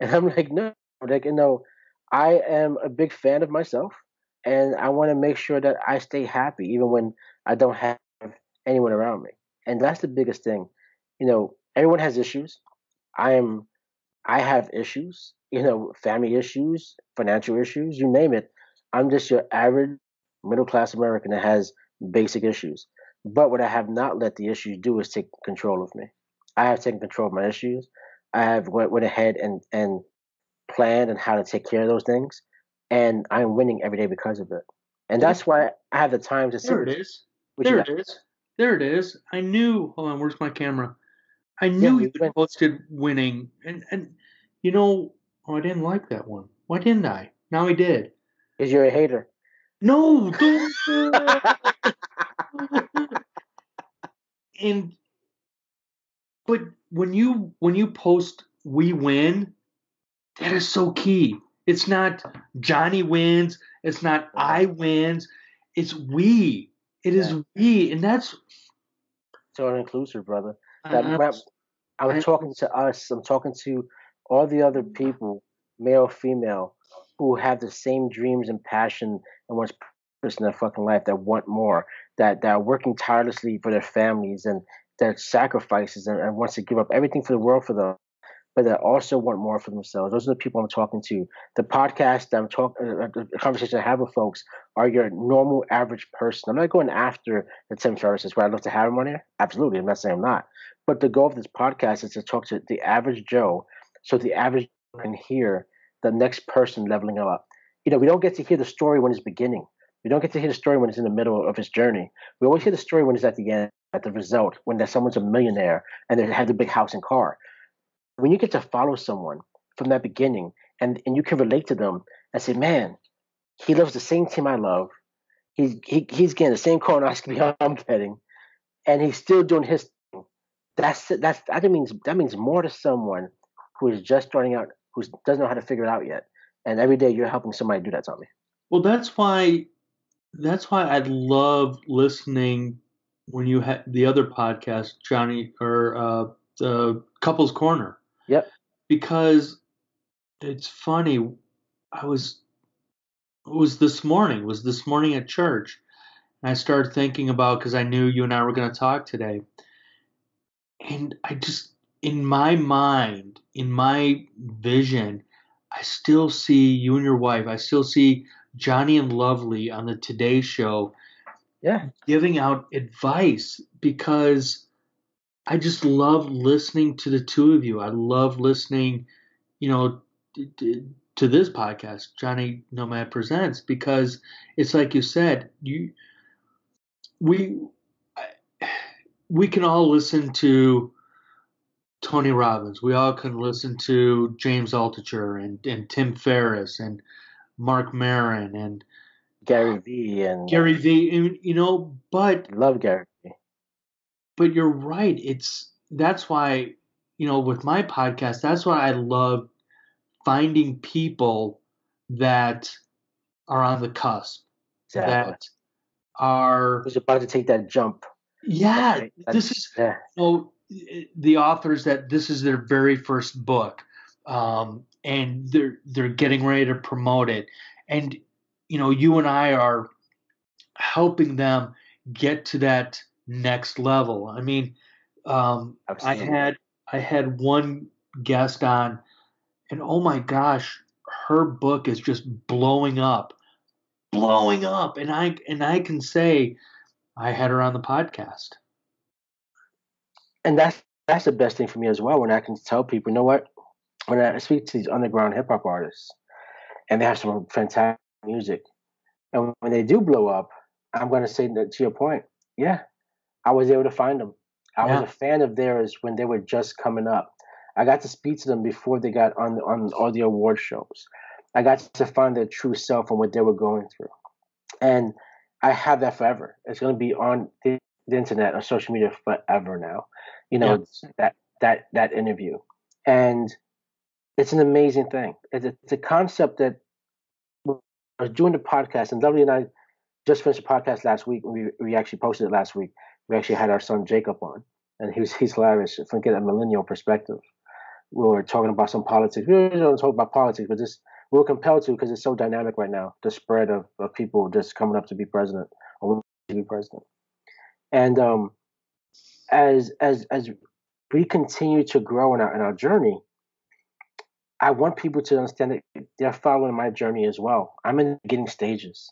And I'm like, "No, like, you know, I am a big fan of myself, and I want to make sure that I stay happy even when I don't have anyone around me." And that's the biggest thing. You know, everyone has issues. I am, I have issues. You know, family issues, financial issues, you name it. I'm just your average middle-class American that has basic issues. But what I have not let the issues do is take control of me. I have taken control of my issues. I have went, went ahead and, and planned on how to take care of those things. And I'm winning every day because of it. And that's why I have the time to see. There it is. There it is. There it is. I knew. Hold on. Where's my camera? I knew you had posted winning. And, and you know, oh, I didn't like that one. Why didn't I? Now I did. Because you're a hater. No, don't do that. And but when you when you post "we win," that is so key. It's not Johnny wins, it's not I wins, it's we. It yeah. is we, and that's so inclusive, brother. That uh, my, I'm I, talking to us, I'm talking to all the other people, male, female, who have the same dreams and passion and what's purpose in their fucking life, that want more, that, that are working tirelessly for their families and their sacrifices and, and wants to give up everything for the world for them, but that also want more for themselves. Those are the people I'm talking to. The podcast that I'm talking, uh, the conversation I have with folks are your normal average person. I'm not going after the Tim Ferriss. Is where I'd love to have him on here. Absolutely. I'm not saying I'm not. But the goal of this podcast is to talk to the average Joe, so the average Joe can hear the next person leveling up. You know, we don't get to hear the story when it's beginning. We don't get to hear the story when it's in the middle of his journey. We always hear the story when it's at the end, at the result, when that someone's a millionaire and they have the big house and car. When you get to follow someone from that beginning and, and you can relate to them and say, "Man, he loves the same team I love. He's, he, he's getting the same colonoscopy I'm getting, and he's still doing his thing." That's, that's, that, means, that means more to someone who is just starting out, who doesn't know how to figure it out yet. And every day you're helping somebody do that, Tommy. Well, that's why that's why I love listening when you had the other podcast, Johnny, or uh, the Couples Corner. Yep. Because it's funny. I was it was this morning. It was this morning at church, and I started thinking about, because I knew you and I were going to talk today, and I just. In my mind, in my vision, I still see you and your wife. I still see Johnny and Lovely on the Today Show, yeah, giving out advice, because I just love listening to the two of you. I love listening, you know, to this podcast, Johnny Nomad Presents, because it's like you said, you, we, we can all listen to Tony Robbins. We all can listen to James Altucher and, and Tim Ferriss and Mark Maron and Gary Vee and Gary Vee, and, you know, but love Gary Vee. But you're right. It's that's why, you know, with my podcast, that's why I love finding people that are on the cusp, exactly. that are who's about to take that jump. Yeah, okay, this is yeah. so the authors that this is their very first book, um, and they're they're getting ready to promote it, and you know, you and I are helping them get to that next level. I mean, um, I had I had one guest on, and oh my gosh, her book is just blowing up, blowing up. And I and I can say, I had her on the podcast. And that's that's the best thing for me as well, when I can tell people, you know what? When I speak to these underground hip hop artists, and they have some fantastic music, and when they do blow up, I'm going to say that, to your point, yeah. I was able to find them. I yeah. was a fan of theirs when they were just coming up. I got to speak to them before they got on on all the award shows. I got to find their true self and what they were going through. And I have that forever. It's going to be on the, the internet or social media forever now. You know, yeah. that that that interview. And it's an amazing thing. It's a, it's a concept that I was doing the podcast, and W and I just finished the podcast last week. We we actually posted it last week. We actually had our son Jacob on, and he was, he's hilarious from getting a millennial perspective. We were talking about some politics. We don't talk about politics, but just we were compelled to because it's so dynamic right now, the spread of, of people just coming up to be president or to be president. And um, as as as we continue to grow in our in our journey, I want people to understand that they're following my journey as well. I'm in the beginning stages,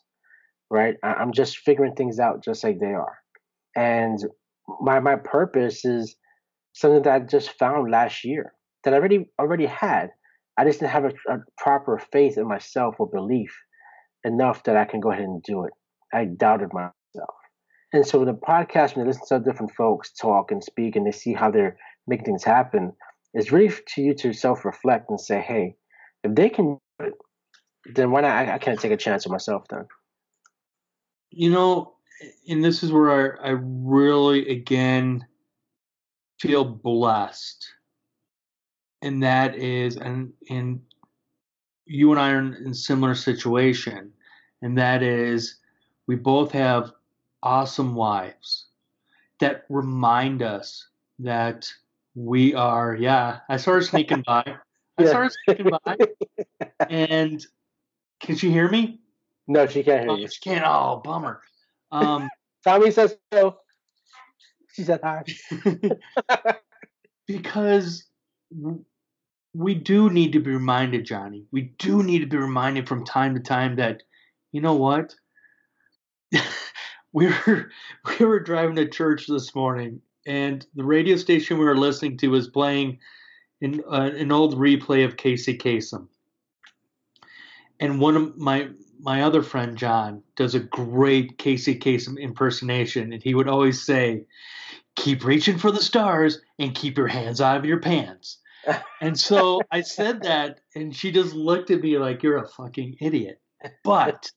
right? I, I'm just figuring things out just like they are. And my my purpose is something that I just found last year that I already already had. I just didn't have a, a proper faith in myself or belief enough that I can go ahead and do it. I doubted myself. And so the podcast, when I listen to different folks talk and speak and they see how they're making things happen, it's really to you to self-reflect and say, hey, if they can do it, then why not? I, I can't take a chance on myself then. You know, and this is where I, I really, again, feel blessed. And that is, and, and you and I are in, in a similar situation. And that is, we both have awesome wives that remind us that we are, yeah, I saw her sneaking by. I saw her sneaking by. And can she hear me? No, she can't hear oh, you. She can't. Oh, bummer. Um, Tommy says so. She said hi. Because we do need to be reminded, Johnny. We do need to be reminded from time to time that, you know what? we were we were driving to church this morning, and the radio station we were listening to was playing an uh, an old replay of Casey Kasem, and one of my. My other friend, John, does a great Casey Kasem impersonation, and he would always say, keep reaching for the stars and keep your hands out of your pants. And so I said that, and she just looked at me like, you're a fucking idiot. But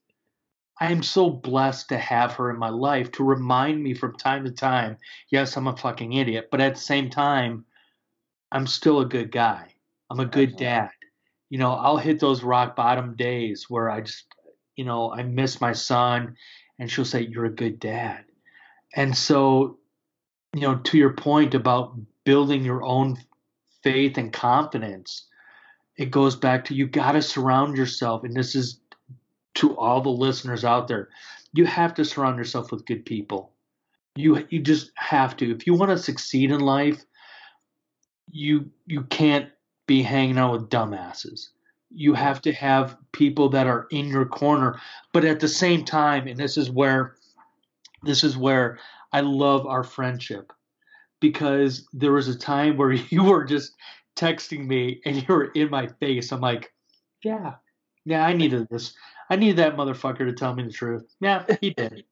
I am so blessed to have her in my life to remind me from time to time, yes, I'm a fucking idiot, but at the same time, I'm still a good guy. I'm a good dad. You know, I'll hit those rock bottom days where I just, you know, I miss my son, and she'll say, you're a good dad. And so, you know, to your point about building your own faith and confidence, it goes back to you got to surround yourself. And this is to all the listeners out there. You have to surround yourself with good people. You you just have to. If you want to succeed in life, you you can't be hanging out with dumbasses. You have to have people that are in your corner, but at the same time, and this is where, this is where I love our friendship, because there was a time where you were just texting me and you were in my face. I'm like, yeah, yeah, I needed this. I needed that motherfucker to tell me the truth. Yeah, he did.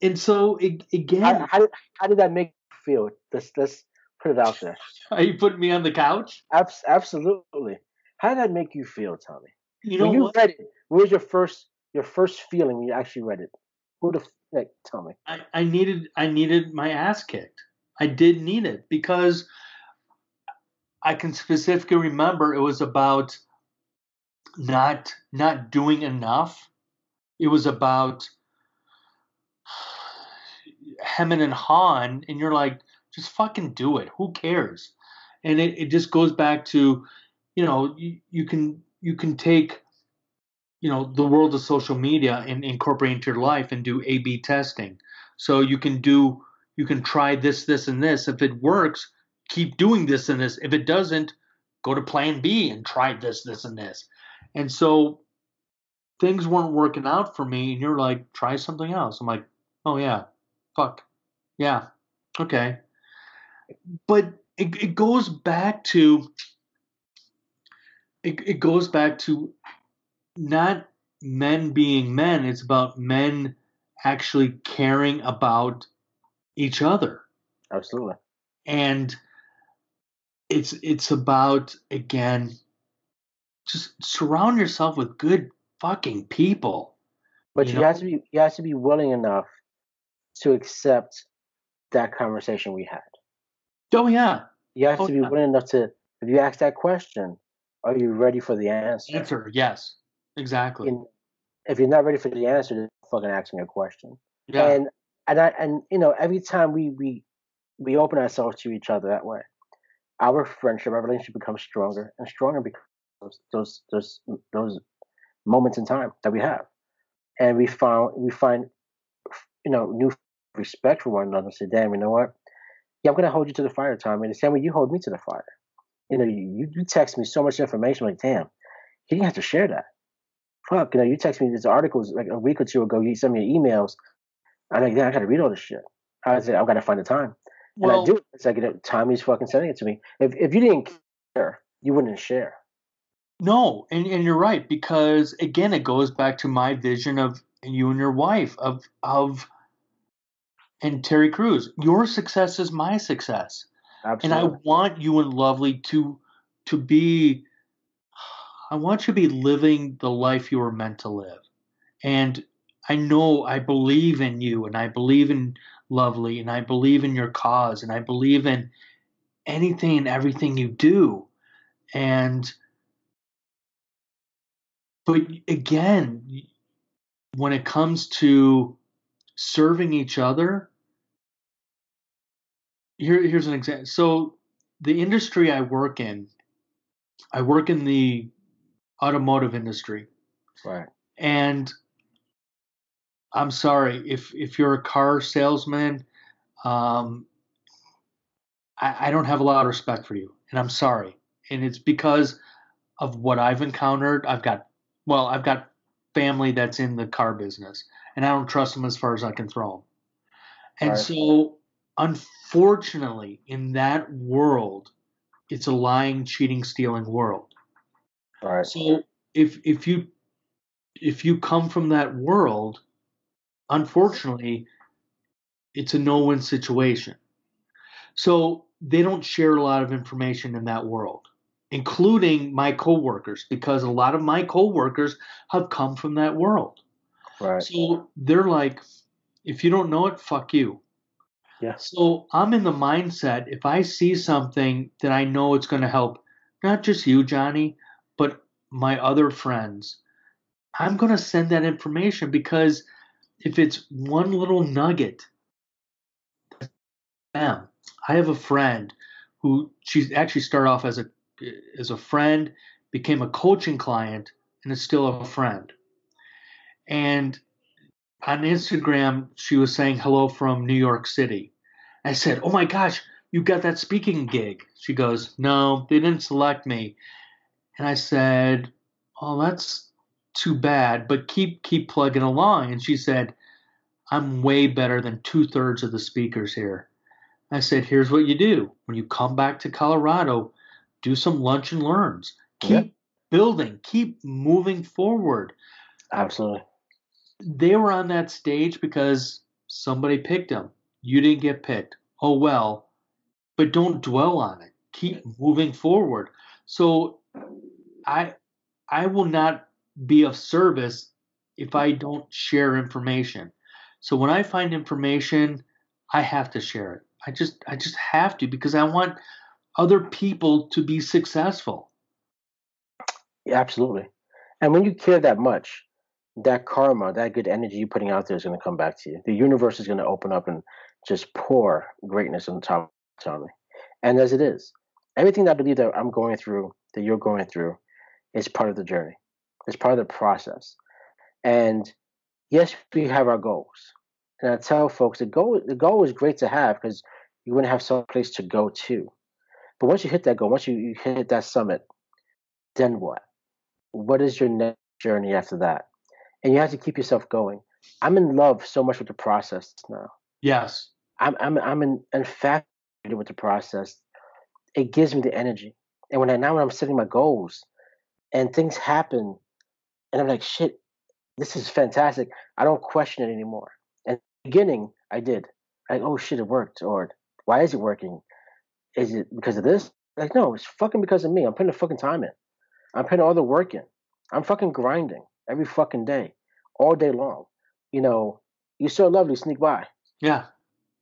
And so it, again, how, how, did, how did that make you feel? Let's let's put it out there. Are you putting me on the couch? Abs- absolutely. How did that make you feel, Tommy? You know, when you what? read it, what was your first your first feeling when you actually read it? Who the heck? Tell me. I, I needed I needed my ass kicked. I did need it because I can specifically remember it was about not not doing enough. It was about hemming and hawing, and you're like, just fucking do it. Who cares? And it, it just goes back to, you know, you, you can you can take, you know, the world of social media and incorporate into your life and do A B testing. So you can do you can try this, this, and this. If it works, keep doing this and this. If it doesn't, go to plan B and try this, this, and this. And so things weren't working out for me, and you're like, try something else. I'm like, oh yeah, fuck, yeah, okay. But it, it goes back to it, it goes back to not men being men. It's about men actually caring about each other. Absolutely. And it's it's about, again, just surround yourself with good fucking people. But you, you know? have to be you have to be willing enough to accept that conversation we had. Oh yeah. You have oh, to be yeah. willing enough to, if you ask that question, are you ready for the answer? Answer, yes. Exactly. And if you're not ready for the answer, then fucking ask me a question. Yeah. And and I and you know, every time we we we open ourselves to each other that way, our friendship, our relationship becomes stronger and stronger because of those those those moments in time that we have, and we found we find you know new respect for one another. Say, damn, you know what? Yeah, I'm gonna hold you to the fire, Tommy. And the same way you hold me to the fire. You know, you you text me so much information. I'm like, damn, he didn't have to share that. Fuck, you know, you text me these articles like a week or two ago. You send me your emails. I'm like, yeah, I gotta read all this shit. I said, I've got to find the time. And well, I do. It's like, you know, Tommy's fucking sending it to me. If if you didn't care, you wouldn't share. No, and, and you're right, because again, it goes back to my vision of you and your wife, of of and Terry Crews. Your success is my success. Absolutely. And I want you and Lovely to to be. I want you to be living the life you were meant to live. And I know I believe in you, and I believe in Lovely, and I believe in your cause, and I believe in anything and everything you do. And but again, when it comes to serving each other, here, here's an example. So the industry I work in, I work in the automotive industry. Right. And I'm sorry, if, if you're a car salesman, um, I, I don't have a lot of respect for you. And I'm sorry. And it's because of what I've encountered. I've got, well, I've got family that's in the car business, and I don't trust them as far as I can throw them. And right. So unfortunately, in that world, it's a lying, cheating, stealing world. Right. So if if you if you come from that world, unfortunately, it's a no-win situation. So they don't share a lot of information in that world, including my coworkers, because a lot of my coworkers have come from that world. Right. So they're like, if you don't know it, fuck you. Yeah. So I'm in the mindset, if I see something that I know it's going to help, not just you, Johnny, but my other friends, I'm going to send that information, because if it's one little nugget, I have a friend who, she actually started off as a as a friend, became a coaching client, and is still a friend. And on Instagram, she was saying hello from New York City. I said, oh my gosh, you got that speaking gig. She goes, no, they didn't select me. And I said, oh, that's too bad, but keep keep plugging along. And she said, I'm way better than two-thirds of the speakers here. I said, here's what you do. When you come back to Colorado, do some lunch and learns. Keep yeah. building. Keep moving forward. Absolutely. They were on that stage because somebody picked them. You didn't get picked. Oh, well. But don't dwell on it. Keep moving forward. So I I will not be of service if I don't share information. So when I find information, I have to share it. I just I just have to, because I want other people to be successful. Yeah, absolutely. And when you care that much, that karma, that good energy you're putting out there is going to come back to you. The universe is going to open up and just pour greatness on top of me. And as it is, everything that I believe that I'm going through, that you're going through, is part of the journey. It's part of the process. And yes, we have our goals. And I tell folks, the goal, the goal is great to have because you want to have some place to go to. But once you hit that goal, once you, you hit that summit, then what? What is your next journey after that? And you have to keep yourself going. I'm in love so much with the process now. Yes. I'm I'm I'm in, infatuated with the process. It gives me the energy. And when I now when I'm setting my goals and things happen and I'm like, shit, this is fantastic. I don't question it anymore. And at the beginning, I did. Like, oh shit, it worked. Or why is it working? Is it because of this? Like, no, it's fucking because of me. I'm putting the fucking time in. I'm putting all the work in. I'm fucking grinding every fucking day, all day long. You know, you're so lovely, sneak by. Yeah.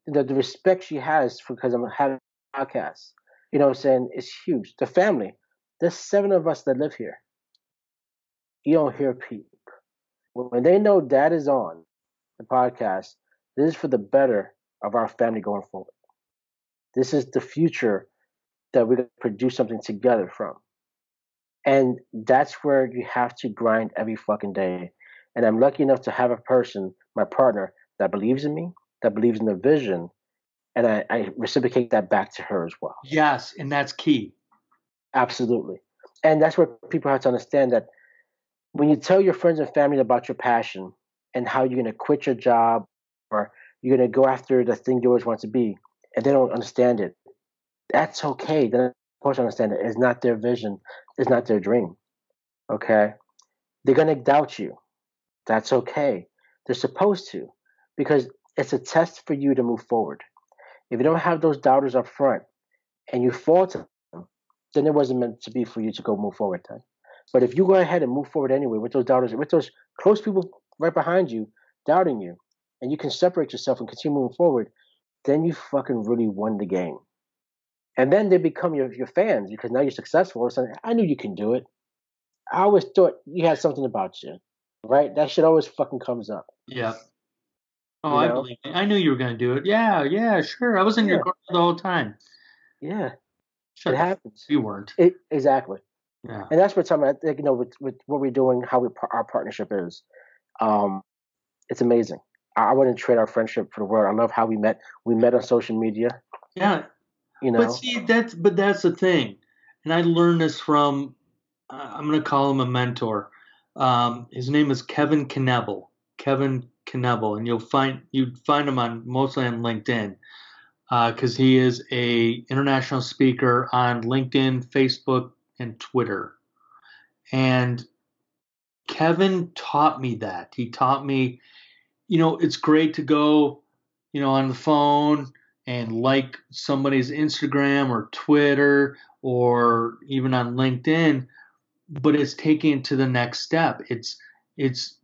The, the respect she has because I'm having a podcast, you know what I'm saying? It's huge. The family, there's seven of us that live here. You don't hear peep. When they know dad is on the podcast, this is for the better of our family going forward. This is the future that we're going to produce something together from. And that's where you have to grind every fucking day. And I'm lucky enough to have a person, my partner, that believes in me, that believes in the vision. And I, I reciprocate that back to her as well. Yes. And that's key. Absolutely. And that's where people have to understand that when you tell your friends and family about your passion and how you're going to quit your job or you're going to go after the thing you always want to be, and they don't understand it, that's okay. Then of course, I understand it. It's not their vision. It's not their dream. Okay? They're going to doubt you. That's okay. They're supposed to, because it's a test for you to move forward. If you don't have those doubters up front and you fall to them, then it wasn't meant to be for you to go move forward then. But if you go ahead and move forward anyway with those doubters, with those close people right behind you doubting you, and you can separate yourself and continue moving forward, then you fucking really won the game. And then they become your, your fans because now you're successful. It's like, I knew you can do it. I always thought you had something about you, right? That shit always fucking comes up. Yeah. Oh, you know? I believe it. I knew you were going to do it. Yeah, yeah, sure. I was in yeah. your corner the whole time. Yeah. Shut it happens. You weren't. It, exactly. Yeah. And that's what time I think, you know, with, with what we're doing, how we, our partnership is. Um, it's amazing. I, I wouldn't trade our friendship for the world. I love how we met. We met on social media. Yeah. You know? But see, that's but that's the thing, and I learned this from uh, I'm going to call him a mentor. Um, his name is Kevin Knebel, Kevin Knebel, and you'll find you'd find him on mostly on LinkedIn because uh, he is a international speaker on LinkedIn, Facebook, and Twitter. And Kevin taught me that. He taught me, you know, it's great to go, you know, on the phone and like somebody's Instagram or Twitter or even on LinkedIn, but it's taking it to the next step. It's it's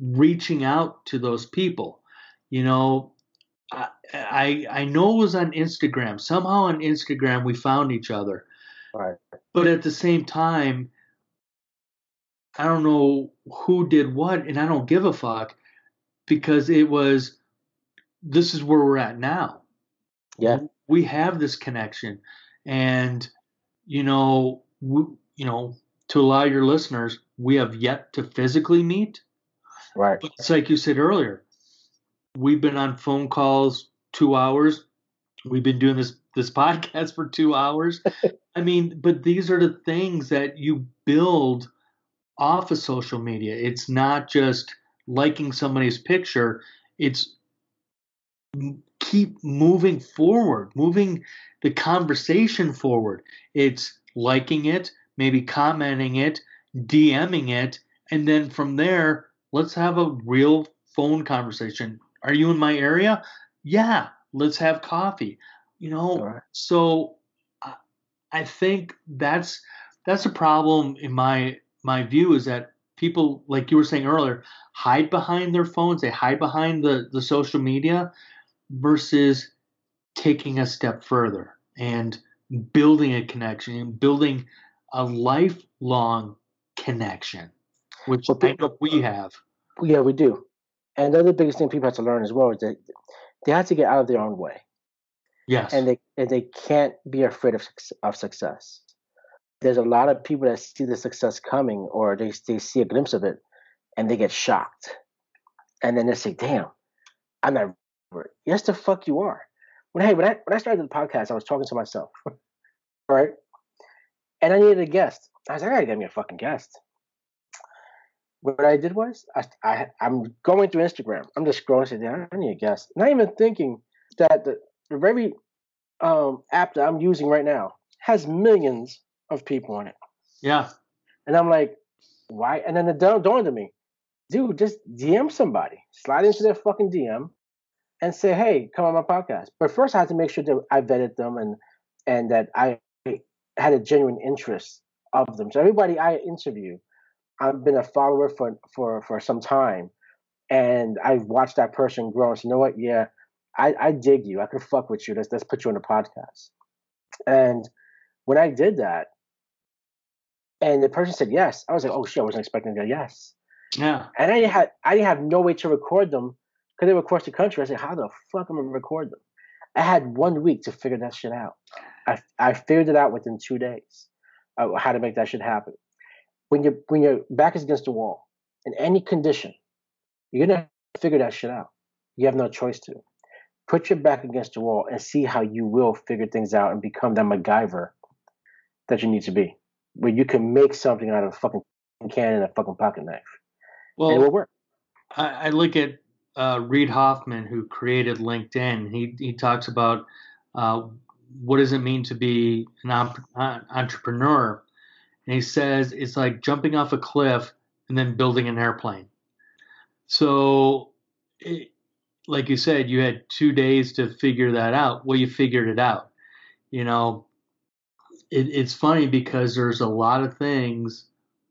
reaching out to those people. You know, I I, I know it was on Instagram. Somehow on Instagram we found each other. Right. But at the same time, I don't know who did what, and I don't give a fuck because it was, this is where we're at now. Yeah, we have this connection, and you know, we, you know, to allow your listeners, we have yet to physically meet. Right. But it's like you said earlier, we've been on phone calls two hours. We've been doing this this podcast for two hours. I mean, but these are the things that you build off of social media. It's not just liking somebody's picture. It's keep moving forward, moving the conversation forward. It's liking it, maybe commenting it, DMing it, and then from there, let's have a real phone conversation. Are you in my area? Yeah, let's have coffee. You know, right. So I, I think that's that's a problem in my my view, is that people, like you were saying earlier, hide behind their phones. They hide behind the, the social media versus taking a step further and building a connection and building a lifelong connection, which well, people, I know we have. Yeah, we do. And the other biggest thing people have to learn as well is that they have to get out of their own way. Yes. And they and they can't be afraid of of success. There's a lot of people that see the success coming, or they they see a glimpse of it, and they get shocked. And then they say, damn, I'm not ready. Yes, the fuck you are. When, hey, when I when I started the podcast, I was talking to myself, right? And I needed a guest. I was like, I gotta get me a fucking guest. What I did was, I, I, I'm going through Instagram. I'm just scrolling, saying, I need a guest. Not even thinking that the, the very um, app that I'm using right now has millions of people on it. Yeah. And I'm like, why? And then it dawned on me, dude, just D M somebody. Slide into their fucking D M and say, hey, come on my podcast. But first I had to make sure that I vetted them and, and that I had a genuine interest of them. So everybody I interview, I've been a follower for, for, for some time, and I've watched that person grow. And so, you know what? Yeah, I, I dig you. I could fuck with you. Let's, let's put you on the podcast. And when I did that, and the person said yes, I was like, oh shit, I wasn't expecting to go yes. Yeah. And I had I didn't have no way to record them because they were across the country. I said, how the fuck am I gonna record them? I had one week to figure that shit out. I I figured it out within two days. Uh, how to make that shit happen. When you when your back is against the wall in any condition, you're gonna figure that shit out. You have no choice to. Put your back against the wall and see how you will figure things out and become that MacGyver that you need to be, where you can make something out of a fucking can and a fucking pocket knife. Well, and it will work. I, I look at uh, Reid Hoffman, who created LinkedIn. He he talks about uh, what does it mean to be an entrepreneur, and he says it's like jumping off a cliff and then building an airplane. So, it, like you said, you had two days to figure that out. Well, you figured it out, you know. It, it's funny because there's a lot of things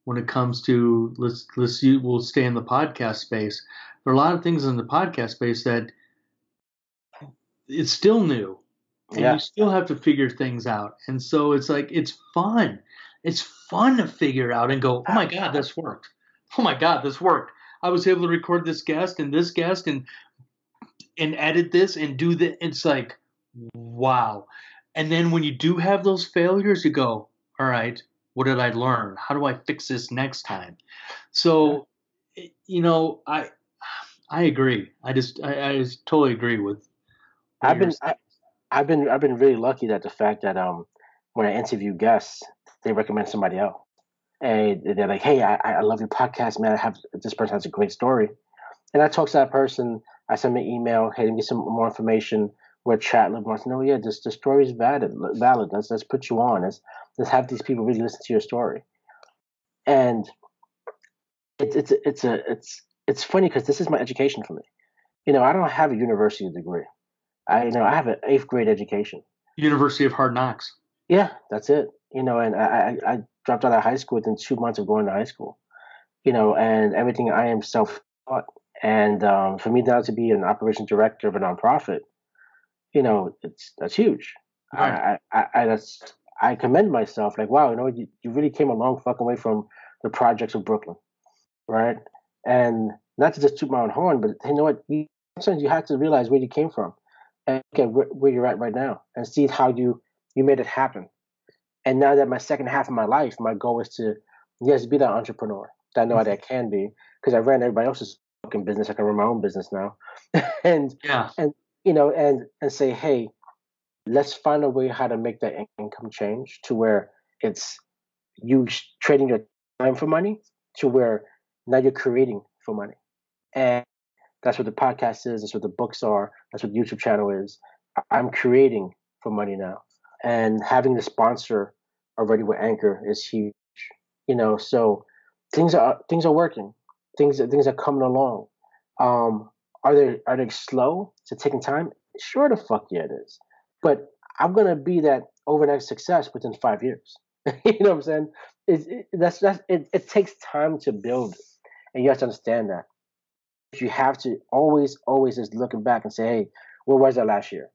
when it comes to let's let's you we'll stay in the podcast space. There are a lot of things in the podcast space that it's still new, and yeah. You still have to figure things out. And so it's like it's fun. It's fun to figure out and go, oh my god, this worked. Oh my god, this worked. I was able to record this guest and this guest and and edit this and do that. It's like wow. And then when you do have those failures, you go, all right, what did I learn? How do I fix this next time? So, you know, I I agree. I just I, I just totally agree with. I've been I, I've been I've been really lucky that the fact that um when I interview guests, they recommend somebody else, and they're like, hey, I, I love your podcast, man. I have this person has a great story, and I talk to that person. I send them an email, hey, let me get some more information. We're chatting about, no, yeah, this the story is valid. Valid. Let's let's put you on. Let's let's have these people really listen to your story. And it's it's it's a it's it's funny because this is my education for me. You know, I don't have a university degree. I you know I have an eighth grade education. University of Hard Knocks. Yeah, that's it. You know, and I I, I dropped out of high school within two months of going to high school. You know, and everything I am self-taught. And um, for me now to be an operations director of a nonprofit, you know, it's that's huge. Right. I, I, I, that's, I commend myself. Like, wow, you know, you, you really came a long fucking way from the projects of Brooklyn, right? And not to just toot my own horn, but you know what? You, sometimes you have to realize where you came from and okay, where, where you're at right now, and see how you you made it happen. And now that my second half of my life, my goal is to yes, be that entrepreneur that I know mm-hmm. that I can be, because I ran everybody else's fucking business. I can run my own business now, and yeah, and. You know, and, and say, hey, let's find a way how to make that income change to where it's you trading your time for money to where now you're creating for money. And That's what the podcast is. That's what the books are. That's what the YouTube channel is. I'm creating for money now. And having the sponsor already with Anchor is huge. You know, so things are things are working. Things things are coming along. Um, are they are they slow? Is it taking time? Sure the fuck yeah it is. But I'm gonna be that overnight success within five years. You know what I'm saying? It's, it, that's that's it, it takes time to build it. And you have to understand that. You have to always, always just looking back and say, hey, where was I last year?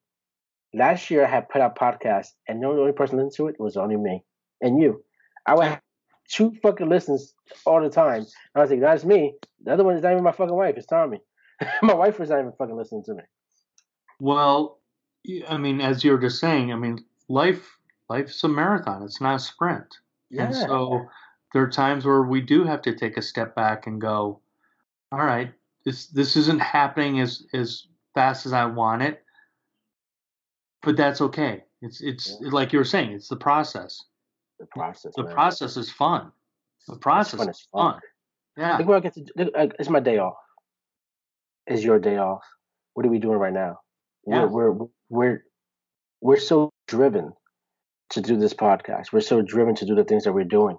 Last year I had put out podcasts and the only person listening to it was only me and you. I would have two fucking listens all the time. And I was like, that's me. The other one is not even my fucking wife. It's Tommy. My wife was not even fucking listening to me. Well, I mean, as you were just saying, I mean, life, life's a marathon. It's not a sprint. Yeah. And so there are times where we do have to take a step back and go, all right, this this isn't happening as, as fast as I want it. But that's okay. It's it's yeah. like you were saying, it's the process. The process. The man. process is fun. The process fun is fun. fun. Yeah. I think I get to, it's my day off. It's your day off. What are we doing right now? Yeah. We're we're we're we're so driven to do this podcast. We're so driven to do the things that we're doing.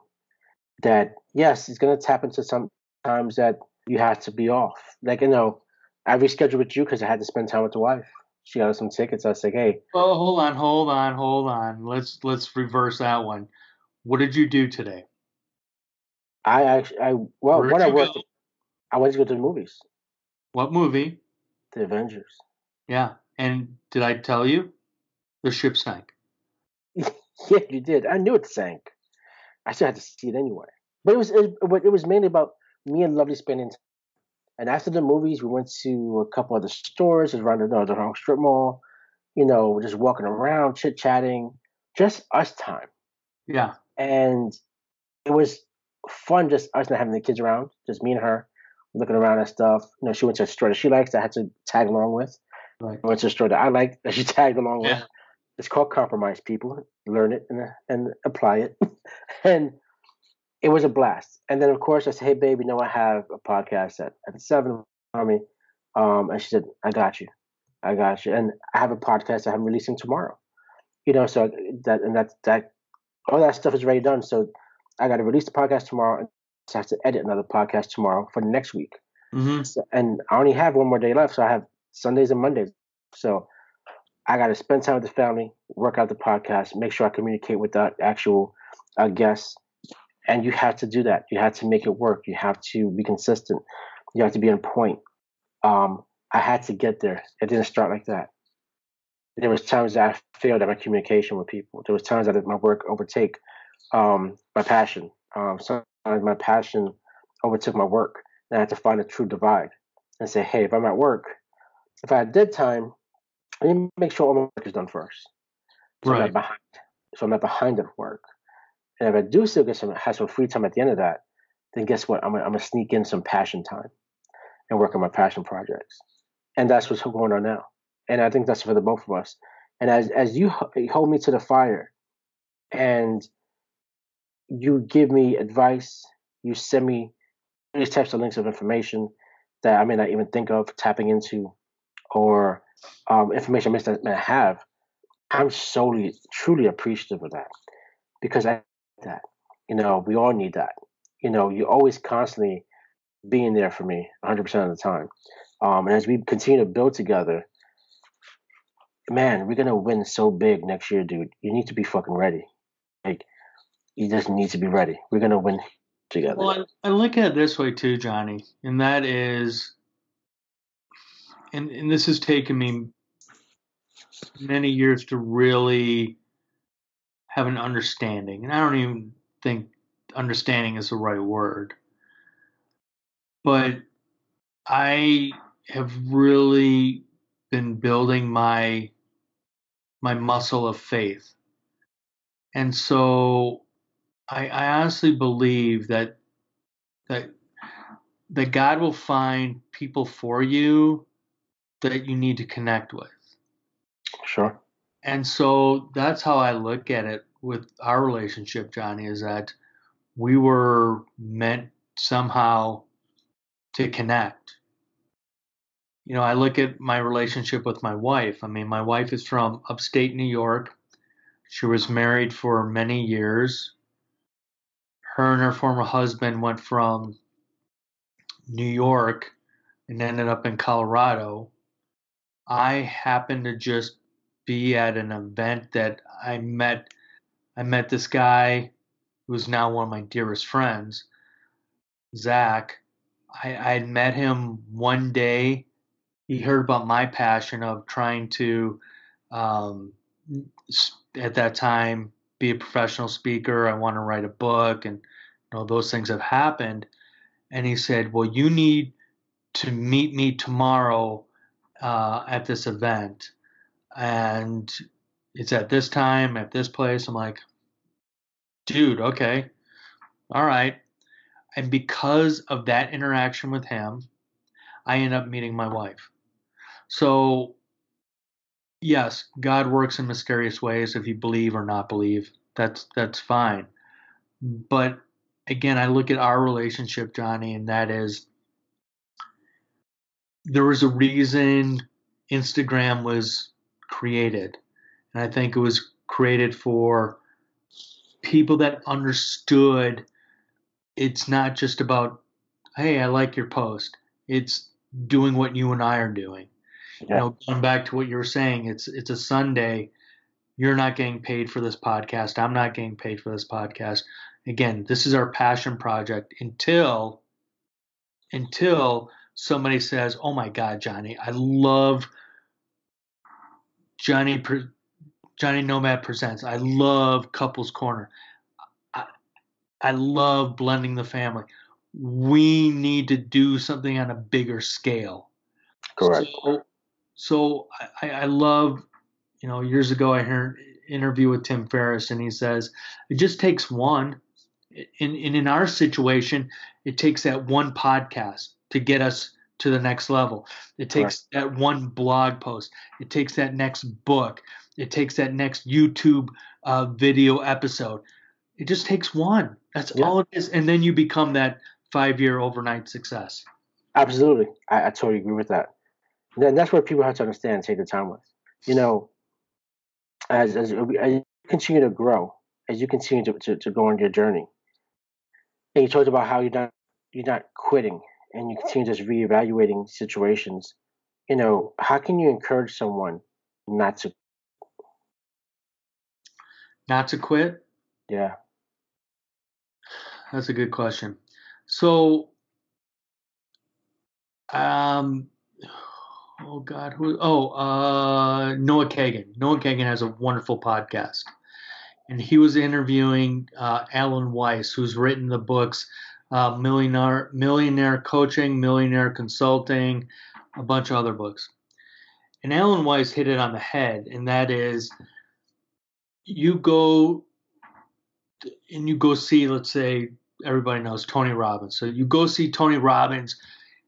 That yes, it's gonna tap into some times that you have to be off. Like, you know, I rescheduled with you because I had to spend time with the wife. She got us some tickets. I was like, hey. Oh, hold on, hold on, hold on. Let's let's reverse that one. What did you do today? I actually, I well, when I worked, I went to go to the movies. What movie? The Avengers. Yeah, and did I tell you the ship sank? Yeah, you did. I knew it sank. I still had to see it anyway. But it was it, it was mainly about me and Lovely spending time. And after the movies, we went to a couple other stores around the, no, the wrong strip mall. You know, just walking around, chit chatting, just us time. Yeah. And it was fun, just us not having the kids around, just me and her looking around at stuff. You know, she went to a store that she likes that I had to tag along with. Right. I went to a store that I liked that she tagged along yeah. with. It's called compromise, people. Learn it and, and apply it. And it was a blast. And then, of course, I said, hey, baby, you know, I have a podcast at, at seven. Army. Um, and she said, I got you. I got you. And I have a podcast I'm releasing tomorrow. You know, so that and that, that all that stuff is already done. So I got to release the podcast tomorrow. And I have to edit another podcast tomorrow for the next week. Mm-hmm. So, and I only have one more day left. So I have Sundays and Mondays. So I got to spend time with the family, work out the podcast, make sure I communicate with the actual uh, guests. And you have to do that. You have to make it work. You have to be consistent. You have to be on point. Um, I had to get there. It didn't start like that. There was times that I failed at my communication with people. There was times that my work overtake um, my passion. Um, sometimes my passion overtook my work. And I had to find a true divide and say, hey, if I'm at work, if I had dead time, I need to make sure all my work is done first. So, right. I'm, not behind. so I'm not behind at work. And if I do still get some, have some free time at the end of that, then guess what? I'm going to sneak in some passion time and work on my passion projects. And that's what's going on now. And I think that's for the both of us. And as, as you hold me to the fire and you give me advice, you send me these types of links of information that I may not even think of tapping into or um, information I may not have, I'm solely, truly appreciative of that because I that you know we all need that. You know, you're always constantly being there for me one hundred percent of the time, um and as we continue to build together, man, we're gonna win so big next year, dude. You need to be fucking ready. Like, you just need to be ready. We're gonna win together. Well, I, I look at it this way too, Johnny, and that is and, and this has taken me many years to really have an understanding, and I don't even think understanding is the right word, but I have really been building my my muscle of faith. And so I, I honestly believe that that that God will find people for you that you need to connect with. Sure. And so that's how I look at it with our relationship, Johnny, is that we were meant somehow to connect. You know, I look at my relationship with my wife. I mean, my wife is from upstate New York. She was married for many years. Her and her former husband went from New York and ended up in Colorado. I happened to just be at an event that I met. I met this guy who's now one of my dearest friends, Zach. I I'd met him one day. He heard about my passion of trying to, um, at that time, be a professional speaker. I want to write a book, and you know, those things have happened. And he said, well, you need to meet me tomorrow uh, at this event. And it's at this time, at this place. I'm like, dude, okay, all right. And because of that interaction with him, I ended up meeting my wife. So yes, God works in mysterious ways. If you believe or not believe, that's that's fine. But again, I look at our relationship, Johnny, and that is, there was a reason Instagram was created. And I think it was created for people that understood it's not just about, hey, I like your post. It's doing what you and I are doing. Yeah. You know, going back to what you were saying, it's it's a Sunday. You're not getting paid for this podcast. I'm not getting paid for this podcast. Again, this is our passion project until until somebody says, "Oh my God, Johnny, I love Johnny Johnny Nomad Presents. I love Couples Corner. I, I love Blending the Family. We need to do something on a bigger scale." Correct. So, so I, I love, you know, years ago I heard an interview with Tim Ferriss, and he says, it just takes one. And, and in our situation, it takes that one podcast to get us to the next level. It takes Correct. That one blog post. It takes that next book. It takes that next YouTube uh, video episode. It just takes one. That's yeah. all it is. And then you become that five-year overnight success. Absolutely. I, I totally agree with that. Then that's what people have to understand and take the time with. You know, as, as, as you continue to grow, as you continue to, to, to go on your journey, and you talked about how you're not, you're not quitting and you continue just reevaluating situations, you know, how can you encourage someone not to? Not to quit? Yeah. That's a good question. So, um, oh God, who? Oh, uh, Noah Kagan. Noah Kagan has a wonderful podcast, and he was interviewing uh, Alan Weiss, who's written the books uh, Millionaire Millionaire Coaching, Millionaire Consulting, a bunch of other books. And Alan Weiss hit it on the head, and that is, you go. And you go see, let's say, everybody knows Tony Robbins. So you go see Tony Robbins,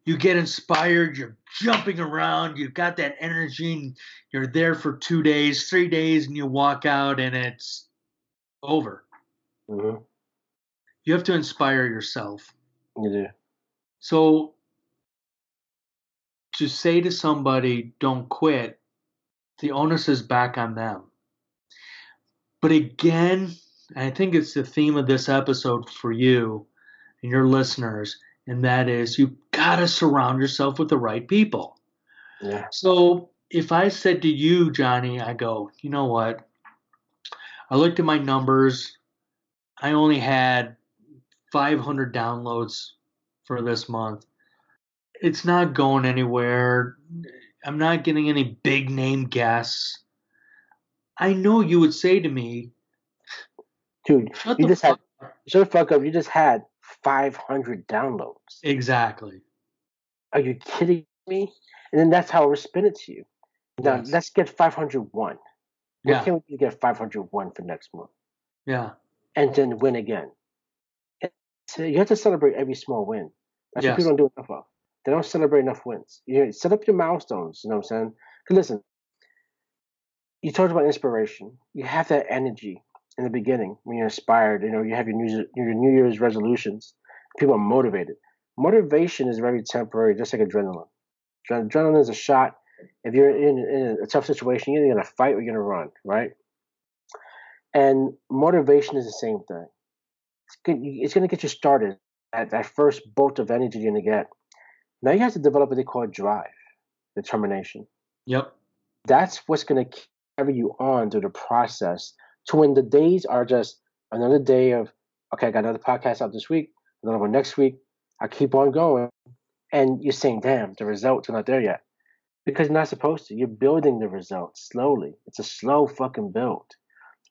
you get inspired, you're jumping around, you've got that energy, and you're there for two days, three days, and you walk out and it's over. Mm-hmm. You have to inspire yourself. You do. So to say to somebody, don't quit, the onus is back on them. But again, and I think it's the theme of this episode for you and your listeners, and that is, you've got to surround yourself with the right people. Yeah. So if I said to you, Johnny, I go, you know what? I looked at my numbers. I only had five hundred downloads for this month. It's not going anywhere. I'm not getting any big name guests. I know you would say to me, dude, you just fuck? had shut the fuck up. You just had five hundred downloads. Exactly. Are you kidding me? And then that's how I'll spin it to you. Now yes. let's get five hundred one. Yeah. Why can't we get five hundred one for next month? Yeah. And then win again. And so you have to celebrate every small win. That's yes. what people don't do enough of. They don't celebrate enough wins. You know, set up your milestones. You know what I'm saying? Because listen, you talked about inspiration. You have that energy. In the beginning, when you're inspired, you know, you have your New, your New Year's resolutions, people are motivated. Motivation is very temporary, just like adrenaline. Adrenaline is a shot. If you're in, in a tough situation, you're either going to fight or you're going to run, right? And motivation is the same thing. It's going to get you started at that first bolt of energy you're going to get. Now you have to develop what they call drive, determination. Yep. That's what's going to carry you on through the process to when the days are just another day of, okay, I got another podcast out this week, another one next week. I keep on going. And you're saying, damn, the results are not there yet. Because you're not supposed to. You're building the results slowly. It's a slow fucking build,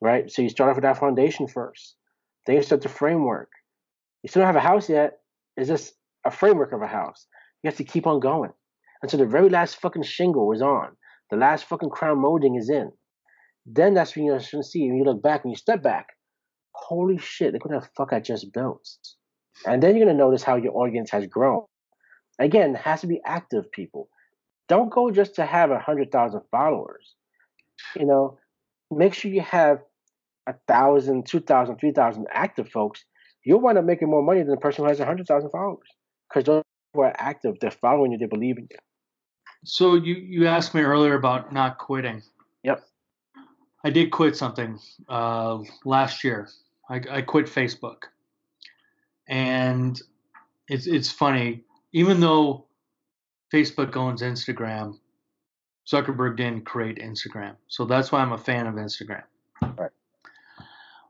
right? So you start off with that foundation first. Then you start the framework. You still don't have a house yet. It's just a framework of a house. You have to keep on going. And so the very last fucking shingle is on. The last fucking crown molding is in. Then that's when you're going to see. When you look back, when you step back, holy shit, look what the fuck I just built. And then you're going to notice how your audience has grown. Again, it has to be active people. Don't go just to have one hundred thousand followers. You know, make sure you have one thousand, two thousand, three thousand active folks. You'll wind up making more money than the person who has one hundred thousand followers because those who are active, they're following you, they believe in you. So you, you asked me earlier about not quitting. Yep. I did quit something uh, last year. I, I quit Facebook. And it's it's funny. Even though Facebook owns Instagram, Zuckerberg didn't create Instagram. So that's why I'm a fan of Instagram. Right.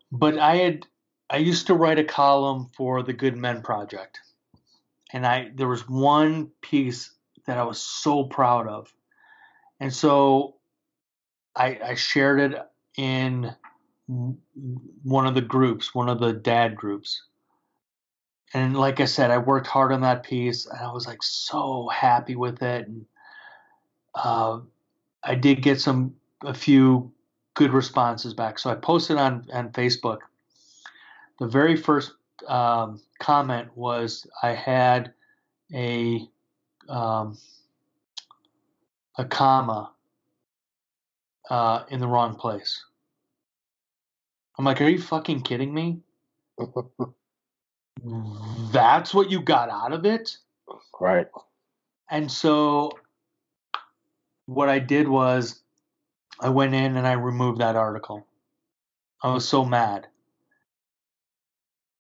But I had I used to write a column for the Good Men Project. And I there was one piece that I was so proud of. And so I, I shared it in one of the groups, one of the dad groups. And like I said, I worked hard on that piece, and I was like so happy with it. And uh, I did get some a few good responses back. So I posted on, on Facebook. The very first um, comment was I had a um, a comma uh, in the wrong place. I'm like, are you fucking kidding me? That's what you got out of it? Right. And so what I did was I went in and I removed that article. I was so mad.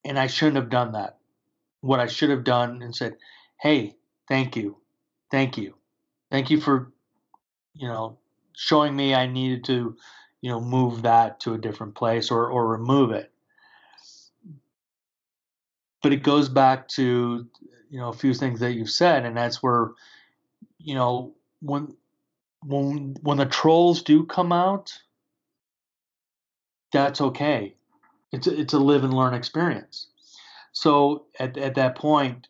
And I shouldn't have done that. What I should have done and said, hey, thank you. Thank you. Thank you for, you know, showing me I needed to, you know, move that to a different place or, or remove it. But it goes back to, you know, a few things that you've said, and that's where, you know, when when when the trolls do come out, that's okay. It's a, it's a live and learn experience. So at at that point,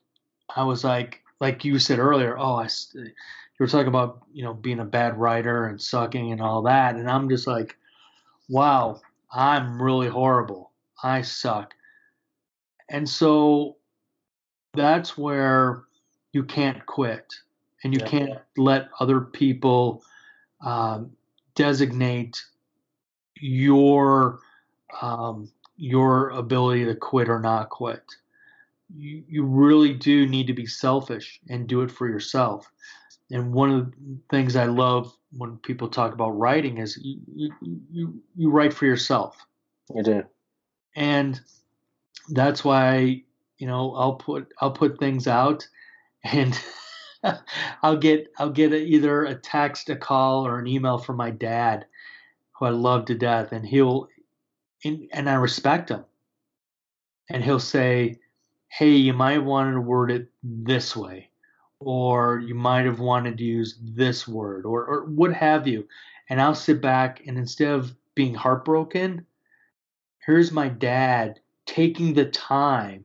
I was like, like you said earlier, oh, I, you were talking about, you know, being a bad writer and sucking and all that, and I'm just like, wow, I'm really horrible. I suck. And so that's where you can't quit and you yeah. can't let other people um, designate your um, your ability to quit or not quit. You, you really do need to be selfish and do it for yourself. And one of the things I love when people talk about writing is you, you, you, you write for yourself. You do. And that's why, you know, I'll put I'll put things out, and I'll get I'll get a, either a text, a call, or an email from my dad, who I love to death, and he'll and, and I respect him, and he'll say, "Hey, you might have wanted to word it this way, or you might have wanted to use this word, or or what have you," and I'll sit back and instead of being heartbroken, here's my dad taking the time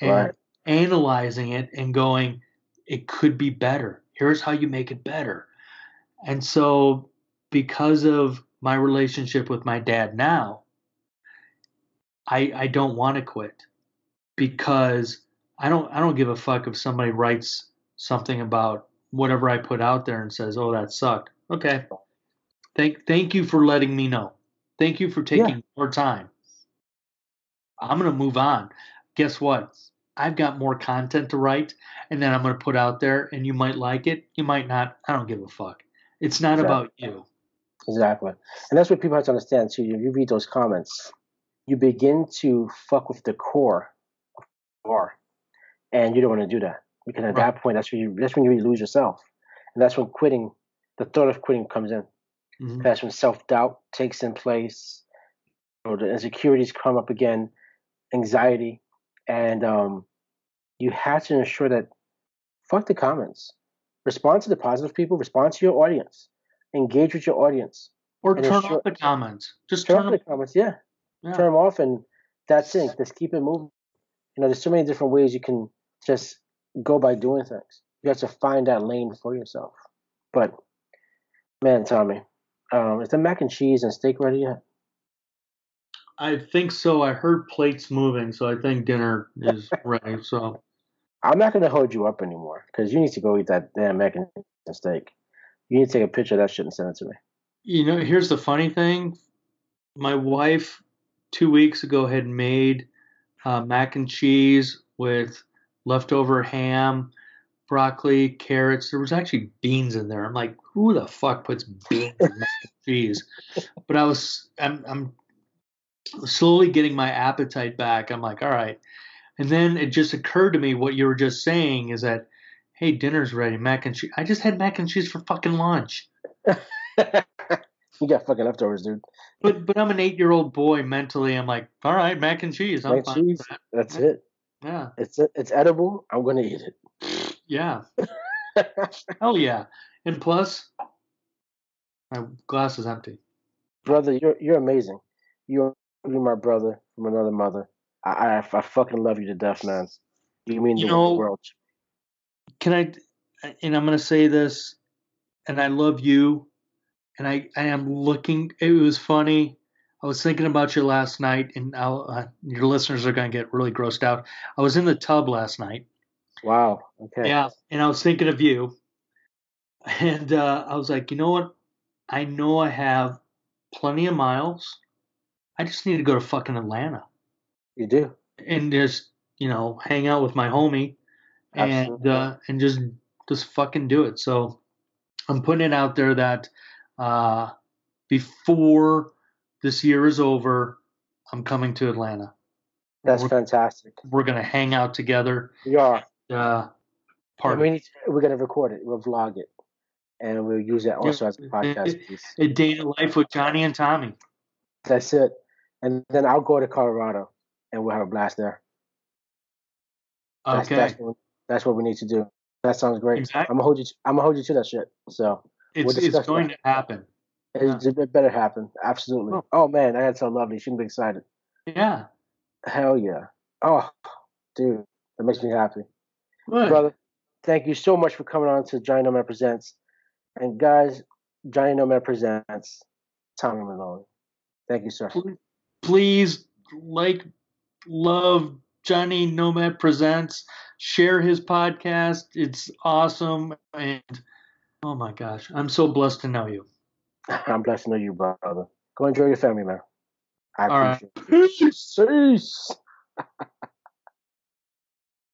and right. analyzing it and going, it could be better. Here's how you make it better. And so because of my relationship with my dad now, I I don't want to quit because I don't I don't give a fuck if somebody writes something about whatever I put out there and says, oh, that sucked. Okay. Thank thank you for letting me know. Thank you for taking yeah. your time. I'm going to move on. Guess what? I've got more content to write, and then I'm going to put out there, and you might like it. You might not. I don't give a fuck. It's not exactly. about you. Exactly. And that's what people have to understand, too. You read those comments. You begin to fuck with the core of who you are, and you don't want to do that. Because at right. that point, that's when you that's when you really lose yourself. And that's when quitting, the thought of quitting comes in. Mm-hmm. That's when self-doubt takes in place. Or the insecurities come up again, anxiety. And um, you have to ensure that, fuck the comments. Respond to the positive people. Respond to your audience. Engage with your audience. Or turn ensure, off the comments. Just turn, turn off the comments, yeah. yeah. Turn them off, and that's it. Just keep it moving. You know, there's so many different ways you can just go by doing things. You have to find that lane for yourself. But, man, Tommy, um, is the mac and cheese and steak ready yet? I think so. I heard plates moving, so I think dinner is ready. So I'm not going to hold you up anymore because you need to go eat that damn mac and steak. You need to take a picture of that shit and send it to me. You know, here's the funny thing. My wife two weeks ago had made uh, mac and cheese with leftover ham, broccoli, carrots. There was actually beans in there. I'm like, who the fuck puts beans in mac and cheese? But I was, I'm, I'm slowly getting my appetite back. I'm like, all right. And then it just occurred to me what you were just saying is that, hey, dinner's ready, mac and cheese. I just had mac and cheese for fucking lunch. You got fucking leftovers, dude. But but I'm an eight-year-old boy mentally. I'm like, all right, mac and cheese. I'm mac fine cheese, with that. That's yeah. it. Yeah. It's it's edible. I'm going to eat it. Yeah. Hell yeah. And plus, my glass is empty. Brother, you're you're amazing. You're You're my brother from another mother. I, I, I fucking love you to death, man. You mean you the know, world. Can I, and I'm going to say this, and I love you, and I, I am looking, it was funny. I was thinking about you last night, and I'll, uh, your listeners are going to get really grossed out. I was in the tub last night. Wow. Okay. Yeah, and I was thinking of you, and uh, I was like, you know what? I know I have plenty of miles. I just need to go to fucking Atlanta. You do. And just, you know, hang out with my homie and uh, and just just fucking do it. So I'm putting it out there that uh, before this year is over, I'm coming to Atlanta. That's we're, fantastic. We're going to hang out together. We are. And, uh, part we need to, we're going to record it. We'll vlog it. And we'll use that also it, as a podcast piece. A day in life with Johnny and Tommy. That's it. And then I'll go to Colorado, and we'll have a blast there. That's, okay, that's what, that's what we need to do. That sounds great. Exactly. I'm gonna hold you. To, I'm gonna hold you to that shit. So it's we'll it's going that. to happen. It's, yeah. It better happen. Absolutely. Oh, oh man, I got so lovely. Shouldn't be excited. Yeah. Hell yeah. Oh, dude, that makes me happy. Good. Brother, thank you so much for coming on to Johnny Nomad Presents. And guys, Johnny Nomad Presents Tommy Malone. Thank you, sir. Please, please like, love Johnny Nomad Presents. Share his podcast. It's awesome. And oh my gosh, I'm so blessed to know you. I'm blessed to know you, brother. Go enjoy your family, man. I All appreciate right. it. Peace. Peace.